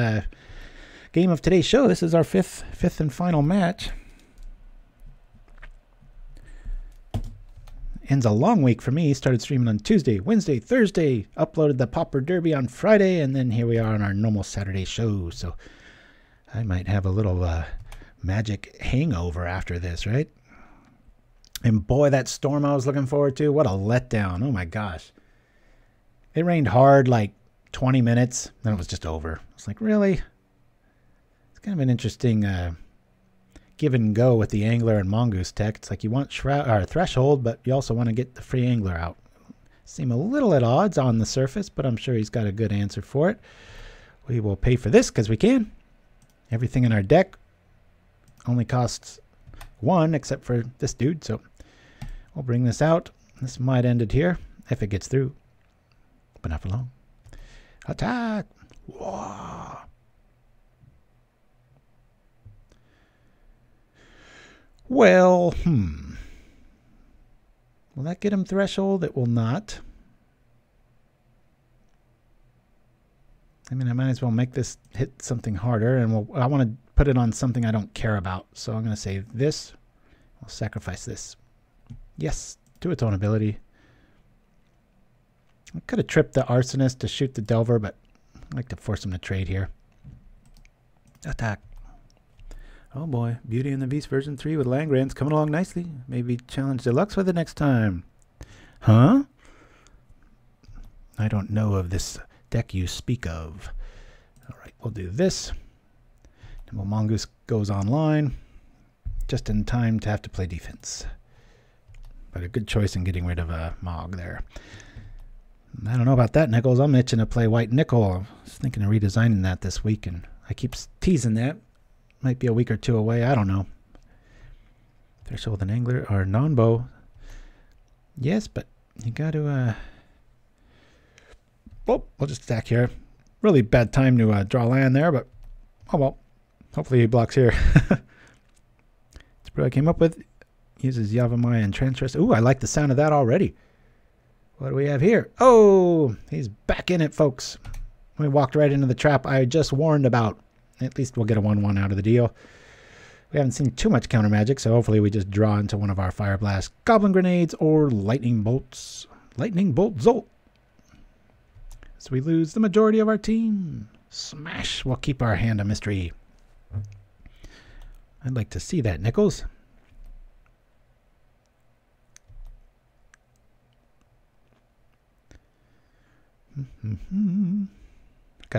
game of today's show. This is our fifth and final match. Ends a long week for me. Started streaming on Tuesday, Wednesday, Thursday. Uploaded the Pauper Derby on Friday, and then here we are on our normal Saturday show. So I might have a little magic hangover after this, right? And boy, that storm I was looking forward to. What a letdown. Oh my gosh. It rained hard like 20 minutes, then it was just over. I was like, really? It's kind of an interesting... give and go with the angler and mongoose tech. It's like you want shroud or threshold, but you also want to get the free angler out. Seem a little at odds on the surface, but I'm sure he's got a good answer for it. We will pay for this because we can. Everything in our deck only costs 1 except for this dude, so we'll bring this out. This might end it here if it gets through, but not for long. Attack! Whoa. Well, will that get him threshold? It will not. I mean, I might as well make this hit something harder, and I want to put it on something I don't care about. So I'm going to save this. I'll sacrifice this. Yes, to its own ability. I could have tripped the Arsonist to shoot the Delver, but I'd like to force him to trade here. Attack. Oh boy, Beauty and the Beast version 3 with land grants coming along nicely. Maybe challenge Deluxe with it next time. Huh? I don't know of this deck you speak of. All right, we'll do this. Nimble Mongoose goes online. Just in time to have to play defense. But a good choice in getting rid of a Mogg there. I don't know about that, Nichols. I'm itching to play White Nickel. I was thinking of redesigning that this week, and I keep teasing that. Might be a week or two away. I don't know. Threshold an angler or non-bow. Yes, but you got to... Oh, we'll just attack here. Really bad time to draw land there, but... Oh, well. Hopefully he blocks here. It's brew I came up with. Uses Yavimaya and Trantress. Ooh, I like the sound of that already. What do we have here? Oh, he's back in it, folks. We walked right into the trap I just warned about. At least we'll get a 1-1 out of the deal. We haven't seen too much counter magic, so hopefully we just draw into one of our Fireblast, Goblin Grenades, or Lightning Bolts. Lightning Bolt Zolt. So we lose the majority of our team. Smash. We'll keep our hand a mystery. I'd like to see that, Nichols. Got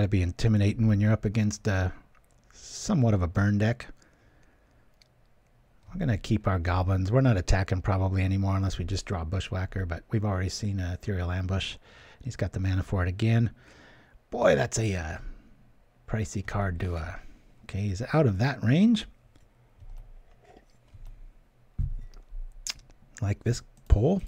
to be intimidating when you're up against... somewhat of a burn deck. We're going to keep our goblins. We're not attacking probably anymore unless we just draw Bushwhacker, but we've already seen an ethereal ambush. He's got the mana for it again. Boy, that's a pricey card to... okay, he's out of that range. Like this pole.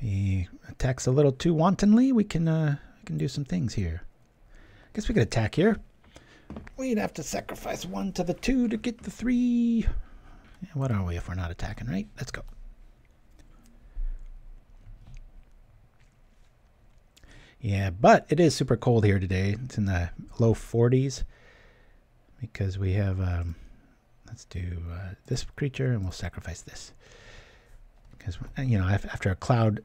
He attacks a little too wantonly. We can do some things here. I guess we could attack here. We'd have to sacrifice 1 to the 2 to get the 3. What are we if we're not attacking, right? Let's go. Yeah, but it is super cold here today. It's in the low 40s because we have, let's do this creature and we'll sacrifice this. Because, you know, after a cloud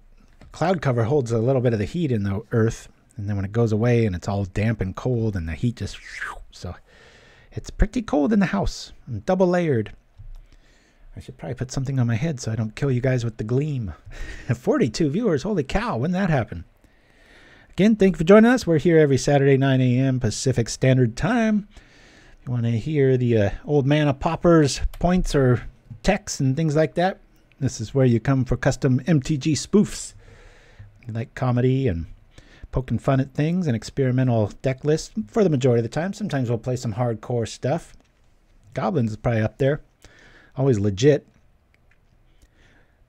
cover holds a little bit of the heat in the earth, and then when it goes away and it's all damp and cold and the heat just, so it's pretty cold in the house. I'm double layered. I should probably put something on my head so I don't kill you guys with the gleam. 42 viewers, holy cow, when did that happen? Again, thank you for joining us. We're here every Saturday, 9 a.m. Pacific Standard Time. If you want to hear the old man of Pauper's points or texts and things like that, this is where you come for custom MTG spoofs. You like comedy and poking fun at things and experimental deck lists for the majority of the time. Sometimes we'll play some hardcore stuff. Goblins is probably up there. Always legit.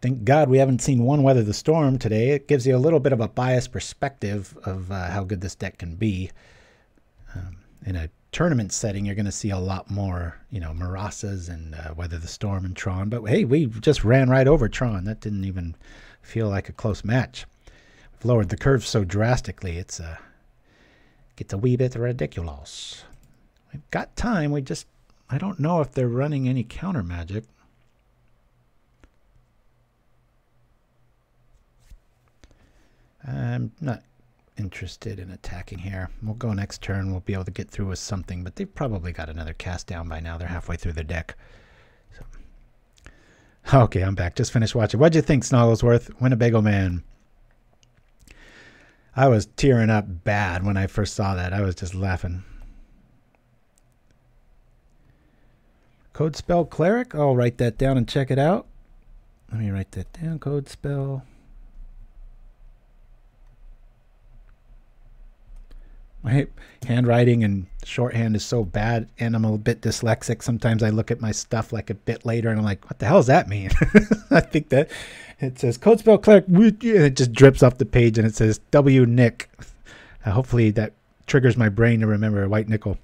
Thank God we haven't seen one Weather the Storm today. It gives you a little bit of a biased perspective of how good this deck can be. In a tournament setting, you're going to see a lot more, you know, Marasas and Weather the Storm and Tron. But hey, we just ran right over Tron. That didn't even feel like a close match. We've lowered the curve so drastically, it's gets a wee bit ridiculous. We've got time. We just... I don't know if they're running any counter magic. I'm not interested in attacking here. We'll go next turn. We'll be able to get through with something, but they've probably got another cast down by now. They're halfway through their deck. So. Okay, I'm back. Just finished watching. What'd you think, Snogglesworth? Winnebago Man. I was tearing up bad when I first saw that. I was just laughing. Code Spell Cleric. I'll write that down and check it out. Let me write that down. Code Spell. My handwriting and shorthand is so bad, and I'm a bit dyslexic. Sometimes I look at my stuff like a bit later, and I'm like, what the hell does that mean? I think that it says Code Spell Cleric. It just drips off the page, and it says W. Nick. Hopefully that triggers my brain to remember White Nickel.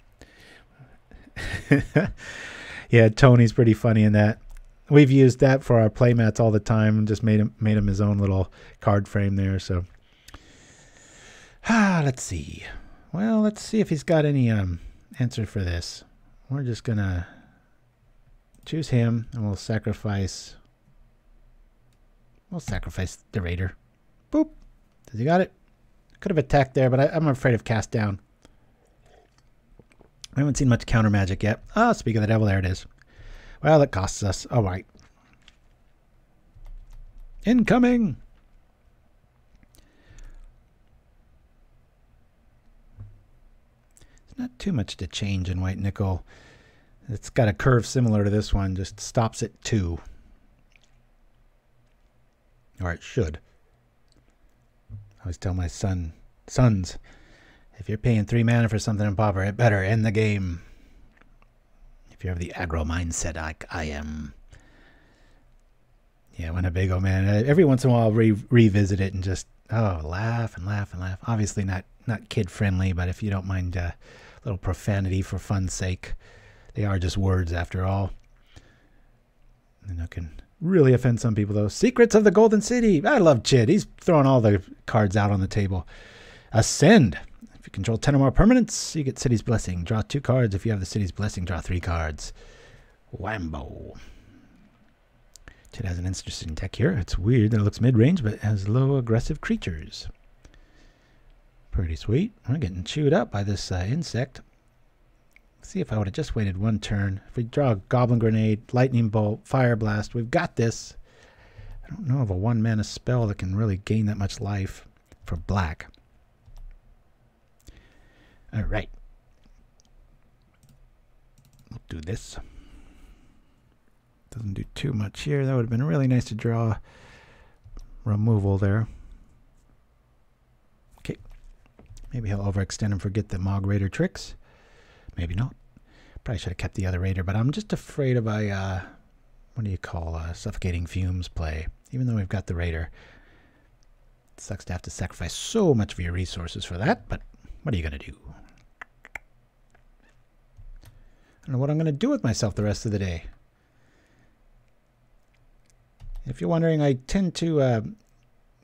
Yeah, Tony's pretty funny in that. We've used that for our playmats all the time and just made him his own little card frame there. So, let's see. Well, let's see if he's got any answer for this. We're just going to choose him and we'll sacrifice the Raider. Boop. Does he got it? Could have attacked there, but I'm afraid of cast down. I haven't seen much counter magic yet. Oh, speak of the devil, there it is. Well, it costs us. All right. Incoming. There's not too much to change in White Nickel. It's got a curve similar to this one, just stops at 2. Or it should. I always tell my sons, if you're paying 3 mana for something in Pauper, it better end the game. If you have the aggro mindset like I am. Yeah, Winnebago Man. Every once in a while I'll revisit it and just, oh, laugh and laugh and laugh. Obviously not kid-friendly, but if you don't mind a little profanity for fun's sake, they are just words after all. And I can really offend some people, though. Secrets of the Golden City. I love Chid. He's throwing all the cards out on the table. Ascend. You control 10 or more permanents, you get City's Blessing. Draw 2 cards. If you have the City's Blessing, draw 3 cards. Whambo. Chid has an interesting deck here. It's weird that it looks mid-range, but it has low aggressive creatures. Pretty sweet. I'm getting chewed up by this insect. Let's see if I would have just waited one turn. If we draw a Goblin Grenade, Lightning Bolt, Fireblast, we've got this. I don't know of a 1-mana spell that can really gain that much life for black. All right, we'll do this. Doesn't do too much here. That would have been really nice to draw removal there. Okay, maybe he'll overextend and forget the Mogg Raider tricks. Maybe not. Probably should have kept the other Raider, but I'm just afraid of my, Suffocating Fumes play. Even though we've got the Raider. It sucks to have to sacrifice so much of your resources for that, but what are you going to do? I don't know what I'm going to do with myself the rest of the day. If you're wondering, I tend to,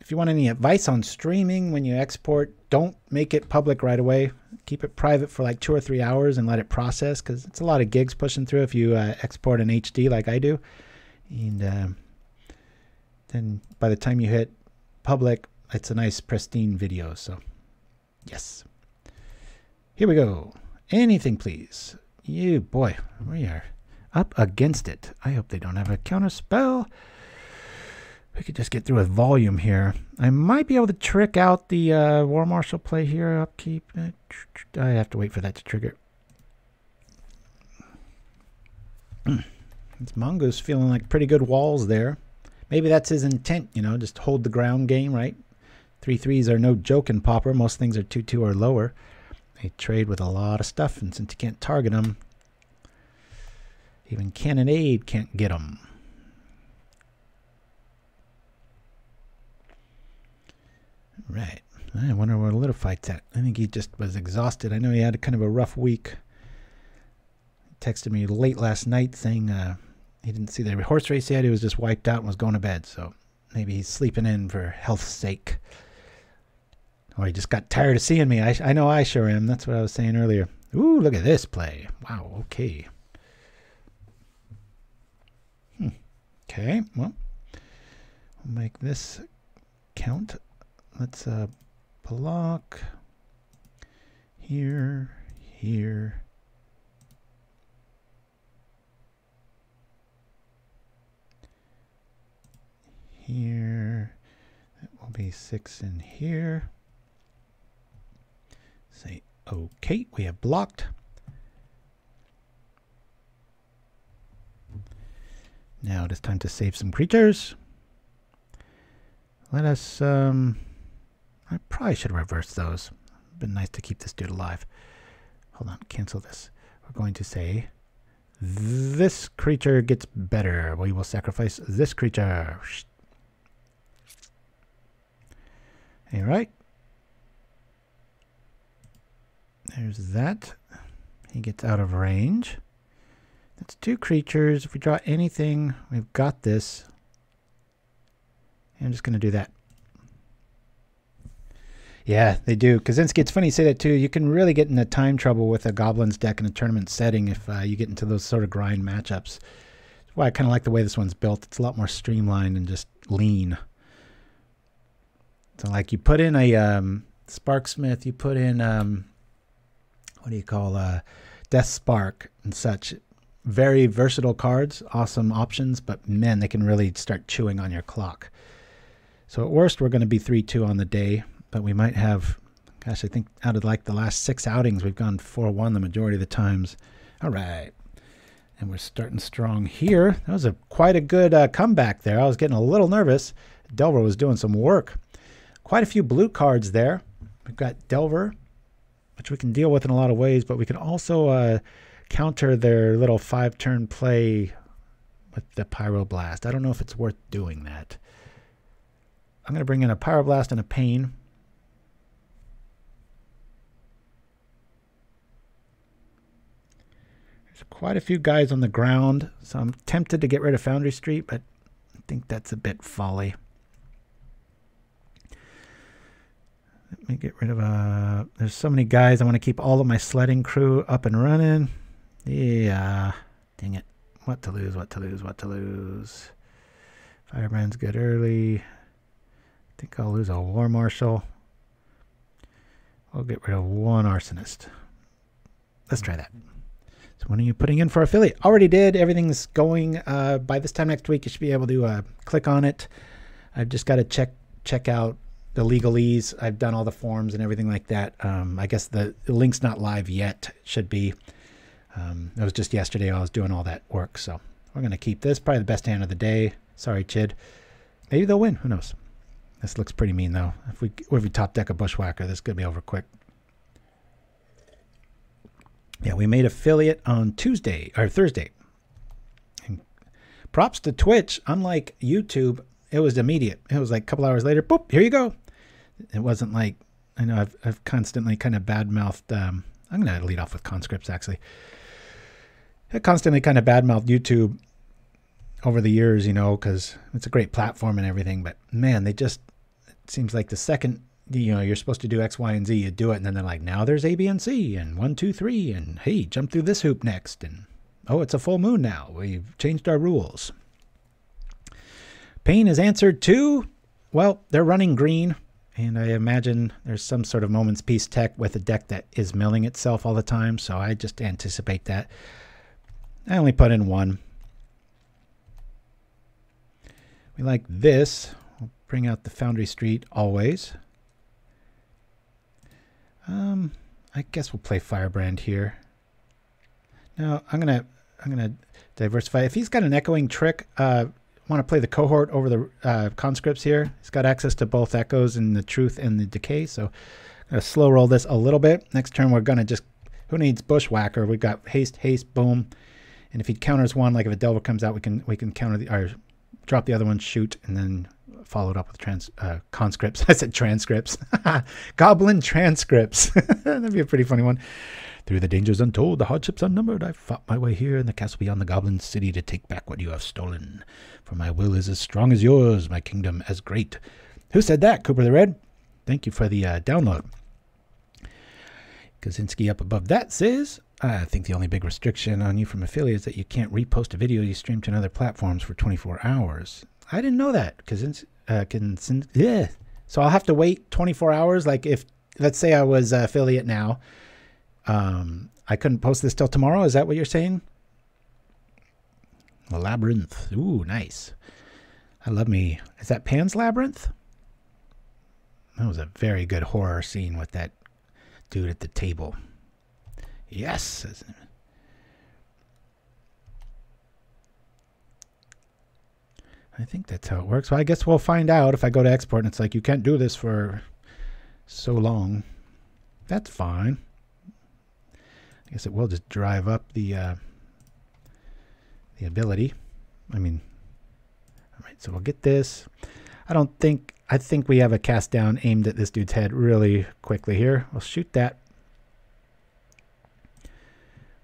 if you want any advice on streaming when you export, don't make it public right away. Keep it private for like 2 or 3 hours and let it process, because it's a lot of gigs pushing through if you export in HD like I do. And then by the time you hit public, it's a nice pristine video. So yes, here we go. Anything please. You boy, we are up against it. I hope they don't have a counter spell. We could just get through with volume here. I might be able to trick out the War Marshal play here. Upkeep. I have to wait for that to trigger. This Mongoose feeling like pretty good walls there. Maybe that's his intent, you know, just hold the ground game, right? 3/3s are no joke in Pauper. Most things are 2/2 or lower. They trade with a lot of stuff, and since you can't target them, even Cannonade can't get them. Right. I wonder where Little Fight's at. I think he just was exhausted. I know he had kind of a rough week. He texted me late last night saying he didn't see the horse race yet. He was just wiped out and was going to bed. So maybe he's sleeping in for health's sake. Or he just got tired of seeing me. I know I sure am. That's what I was saying earlier. Ooh, look at this play. Wow, okay. Okay, well, we'll make this count. Let's block here, here. Here, that will be 6 in here. Say, okay, we have blocked. Now it is time to save some creatures. Let us, I probably should reverse those. Been nice to keep this dude alive. Hold on, cancel this. We're going to say, this creature gets better. We will sacrifice this creature. All right. There's that. He gets out of range. That's 2 creatures. If we draw anything, we've got this. I'm just going to do that. Yeah, they do. Kaczynski, it's funny you say that too. You can really get into time trouble with a Goblins deck in a tournament setting if you get into those sort of grind matchups. That's why I kind of like the way this one's built. It's a lot more streamlined and just lean. So like you put in a Sparksmith, you put in, what do you call, Death Spark and such. Very versatile cards, awesome options, but man, they can really start chewing on your clock. So at worst, we're going to be 3-2 on the day. But we might have, gosh, I think out of like the last 6 outings, we've gone 4-1 the majority of the times. All right. And we're starting strong here. That was quite a good comeback there. I was getting a little nervous. Delver was doing some work. Quite a few blue cards there. We've got Delver, which we can deal with in a lot of ways, but we can also counter their little 5-turn play with the Pyroblast. I don't know if it's worth doing that. I'm going to bring in a Pyroblast and a Pain. There's quite a few guys on the ground, so I'm tempted to get rid of Foundry Street, but I think that's a bit folly. Let me get rid of a... There's so many guys. I want to keep all of my sledding crew up and running. Yeah. Dang it. What to lose, what to lose, what to lose. Firebrand's good early. I think I'll lose a War Marshal. We'll get rid of one Arsonist. Let's try that. So when are you putting in for affiliate? Already did. Everything's going. By this time next week, you should be able to click on it. I've just got to check out the legalese. I've done all the forms and everything like that. I guess the link's not live yet. Should be. It was just yesterday I was doing all that work. So we're going to keep this. Probably the best hand of the day. Sorry, Chid. Maybe they'll win. Who knows? This looks pretty mean, though. If we top deck a Bushwhacker, this could be over quick. Yeah, we made affiliate on Tuesday or Thursday. And props to Twitch. Unlike YouTube, it was immediate. It was like a couple hours later. Boop, here you go. It wasn't like, I know I've constantly kind of badmouthed. I'm going to lead off with conscripts, actually. I constantly kind of badmouthed YouTube over the years, you know, because it's a great platform and everything. But man, they just, it seems like the second, you know, you're supposed to do X, Y, and Z, you do it, and then they're like, now there's A, B, and C, and 1, 2, 3, and hey, jump through this hoop next, and oh, it's a full moon now. We've changed our rules. Pain is answered to, well, they're running green, and I imagine there's some sort of Moments Peace tech with a deck that is milling itself all the time, so I just anticipate that. I only put in one. We like this. We'll bring out the Foundry Street always. I guess we'll play Firebrand here. Now I'm gonna diversify. If he's got an echoing trick, want to play the cohort over the conscripts here. He's got access to both echoes and the truth and the decay. So I'm gonna slow roll this a little bit. Next turn we're gonna just, who needs Bushwhacker? We've got haste, haste, boom. And if he counters one, like if Adele comes out, we can counter the, or drop the other one, shoot, and then followed up with conscripts. I said transcripts. Goblin transcripts. That'd be a pretty funny one. Through the dangers untold, the hardships unnumbered, I fought my way here in the castle beyond the goblin city to take back what you have stolen. For my will is as strong as yours, my kingdom as great. Who said that? Cooper the Red? Thank you for the download. Kaczynski up above that says, I think the only big restriction on you from affiliates is that you can't repost a video you stream to another platforms for 24 hours. I didn't know that. So I'll have to wait 24 hours. Like if, let's say I was affiliate now, I couldn't post this till tomorrow. Is that what you're saying? Labyrinth. Ooh, nice. I love me. Is that Pan's Labyrinth? That was a very good horror scene with that dude at the table. Yes. I think that's how it works. Well, I guess we'll find out if I go to export and it's like, you can't do this for so long. That's fine. I guess it will just drive up the ability. I mean, all right, so we'll get this. I think we have a cast down aimed at this dude's head really quickly here. We'll shoot that.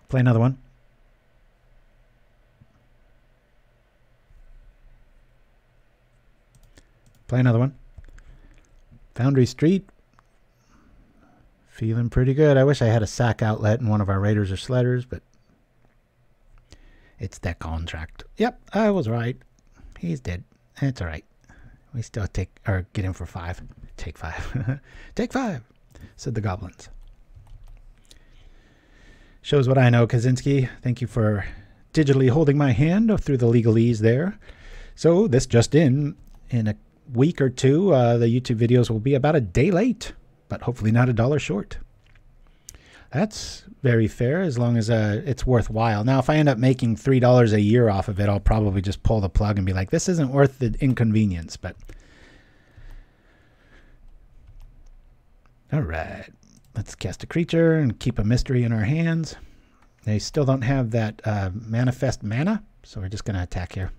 Play another one. Play another one. Foundry Street. Feeling pretty good. I wish I had a sack outlet in one of our raiders or sledders, but it's that contract. Yep, I was right. He's dead. That's all right. We still take, or get him for 5. Take 5. Take 5, said the goblins. Shows what I know, Kaczynski. Thank you for digitally holding my hand through the legalese there. So this just in a week or two, the YouTube videos will be about a day late, but hopefully not $1 short. That's very fair, as long as it's worthwhile. Now, if I end up making $3 a year off of it, I'll probably just pull the plug and be like, this isn't worth the inconvenience, but... All right, let's cast a creature and keep a mystery in our hands. They still don't have that manifest mana, so we're just gonna attack here.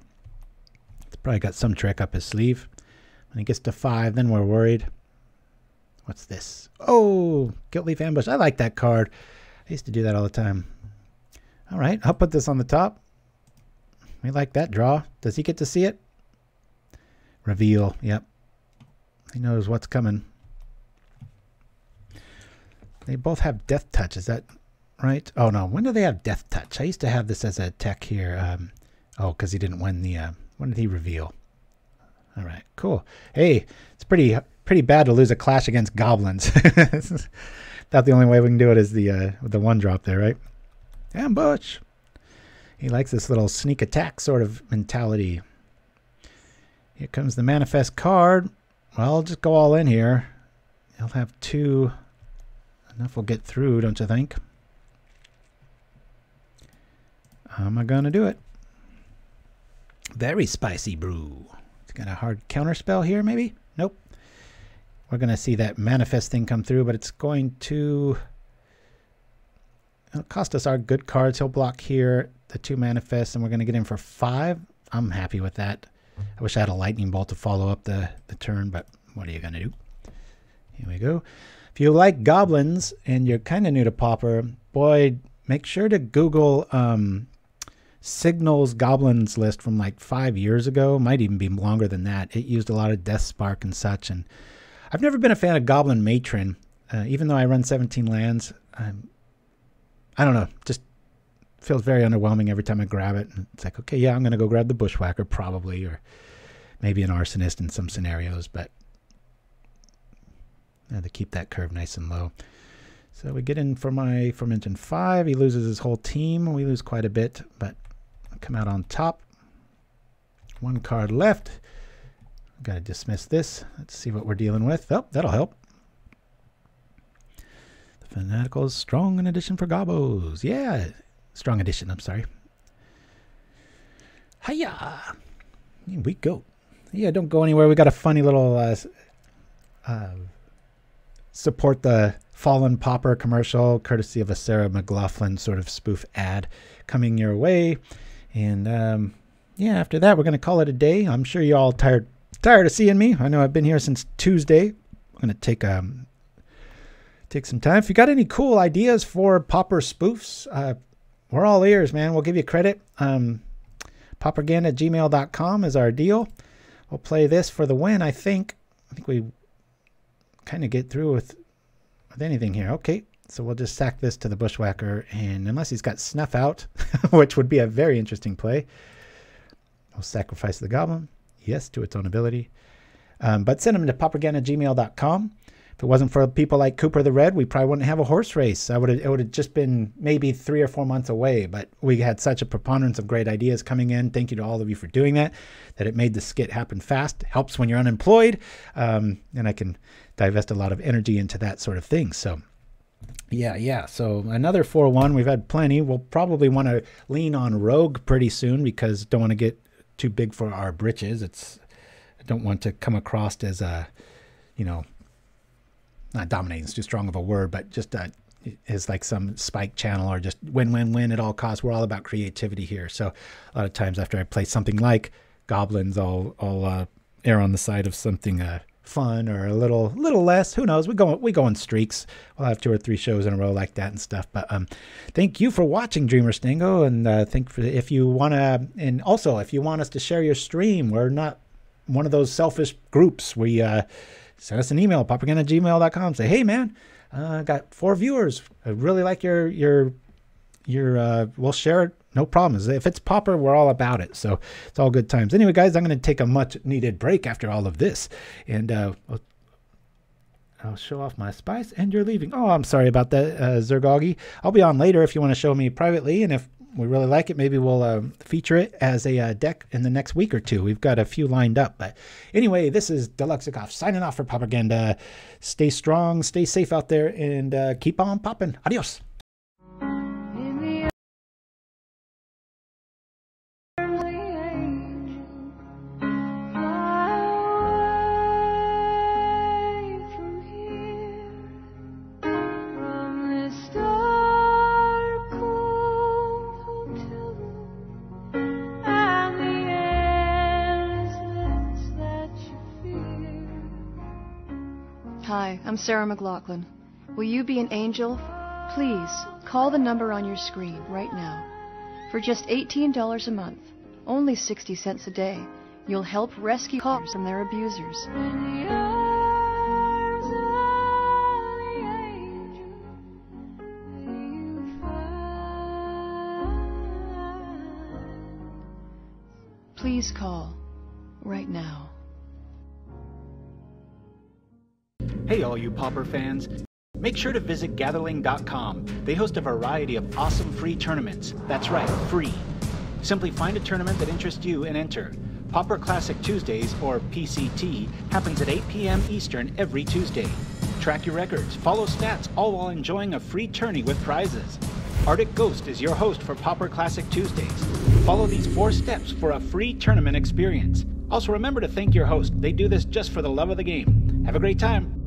It's probably got some trick up his sleeve. When it gets to 5, then we're worried. What's this? Oh, Guiltleaf Ambush. I like that card. I used to do that all the time. All right, I'll put this on the top. We like that draw. Does he get to see it? Reveal. Yep. He knows what's coming. They both have Death Touch. Is that right? Oh, no. When do they have Death Touch? I used to have this as a tech here. Oh, because he didn't win the... when did he reveal? All right, cool. Hey, it's pretty bad to lose a clash against goblins. About the only way we can do it is the one drop there, right? Ambush. He likes this little sneak attack sort of mentality. Here comes the manifest card. Well, I'll just go all in here. He'll have 2. Enough will get through, don't you think? Am I gonna do it? Very spicy brew. It's got a hard counter spell here, maybe? Nope. We're going to see that manifest thing come through, but it's going to cost us our good cards. He'll block here, the 2 manifests, and we're going to get him for 5. I'm happy with that. I wish I had a lightning bolt to follow up the turn, but what are you going to do? Here we go. If you like goblins and you're kind of new to Pauper, boy, make sure to Google Signal's Goblins list from like 5 years ago, might even be longer than that. It used a lot of Death Spark and such, and I've never been a fan of Goblin Matron, even though I run 17 lands. I don't know, just feels very underwhelming every time I grab it. And it's like, okay, yeah, I'm going to go grab the Bushwhacker probably, or maybe an Arsonist in some scenarios, but they keep that curve nice and low. So we get in for my aforementioned 5. He loses his whole team. We lose quite a bit, but come out on top. One card left. Got to dismiss this. Let's see what we're dealing with. Oh, that'll help. The Fanatical's strong in addition for Gobbos. Yeah, strong addition, I'm sorry. Hiya! Here we go. Yeah, don't go anywhere. We got a funny little support the fallen pauper commercial, courtesy of a Sarah McLaughlin sort of spoof ad coming your way. And yeah, after that, we're going to call it a day. I'm sure you're all tired of seeing me. I know I've been here since Tuesday. I'm going to take some time. If you got any cool ideas for pauper spoofs, we're all ears, man. We'll give you credit. Pauperganda@gmail.com is our deal. We'll play this for the win, I think. I think we kind of get through with anything here. Okay, so we'll just sack this to the Bushwhacker, and unless he's got Snuff out, which would be a very interesting play, we'll sacrifice the Goblin. Yes, to its own ability. But send them to pauperganda@gmail.com. If it wasn't for people like Cooper the Red, we probably wouldn't have a horse race. It would have just been maybe 3 or 4 months away, but we had such a preponderance of great ideas coming in. Thank you to all of you for doing that, that it made the skit happen fast. It helps when you're unemployed, and I can divest a lot of energy into that sort of thing. So, yeah. So another 4-1. We've had plenty. We'll probably want to lean on Rogue pretty soon because don't want to get too big for our britches. I don't want to come across as a, you know, not dominating is too strong of a word, but just is like some spike channel or just win at all costs. We're all about creativity here. So a lot of times after I play something like Goblins, I'll err on the side of something fun or a little less. Who knows? We go in streaks. We'll have 2 or 3 shows in a row like that and stuff. But thank you for watching, Dreamer Stingo, and if you wanna, and also if you want us to share your stream, we're not one of those selfish groups. We send us an email, pauperganda@gmail.com. Say, hey man, I got 4 viewers. I really like your we'll share it. No problems. If it's pauper, we're all about it. So it's all good times. Anyway, guys, I'm going to take a much needed break after all of this. And I'll show off my spice and you're leaving. Oh, I'm sorry about that, Zergogi. I'll be on later if you want to show me privately. And if we really like it, maybe we'll feature it as a deck in the next week or two. We've got a few lined up. But anyway, this is Deluxikoff signing off for Pauperganda. Stay strong, stay safe out there, and keep on popping. Adios. Hi, I'm Sarah McLaughlin. Will you be an angel? Please, call the number on your screen right now. For just $18 a month, only 60 cents a day, you'll help rescue paupers and their abusers. Please call right now. Hey all you pauper fans, make sure to visit gatherling.com. They host a variety of awesome free tournaments. That's right, free. Simply find a tournament that interests you and enter. Pauper Classic Tuesdays, or PCT, happens at 8 p.m. Eastern every Tuesday. Track your records, follow stats, all while enjoying a free tourney with prizes. Arctic Ghost is your host for Pauper Classic Tuesdays. Follow these 4 steps for a free tournament experience. Also remember to thank your host. They do this just for the love of the game. Have a great time.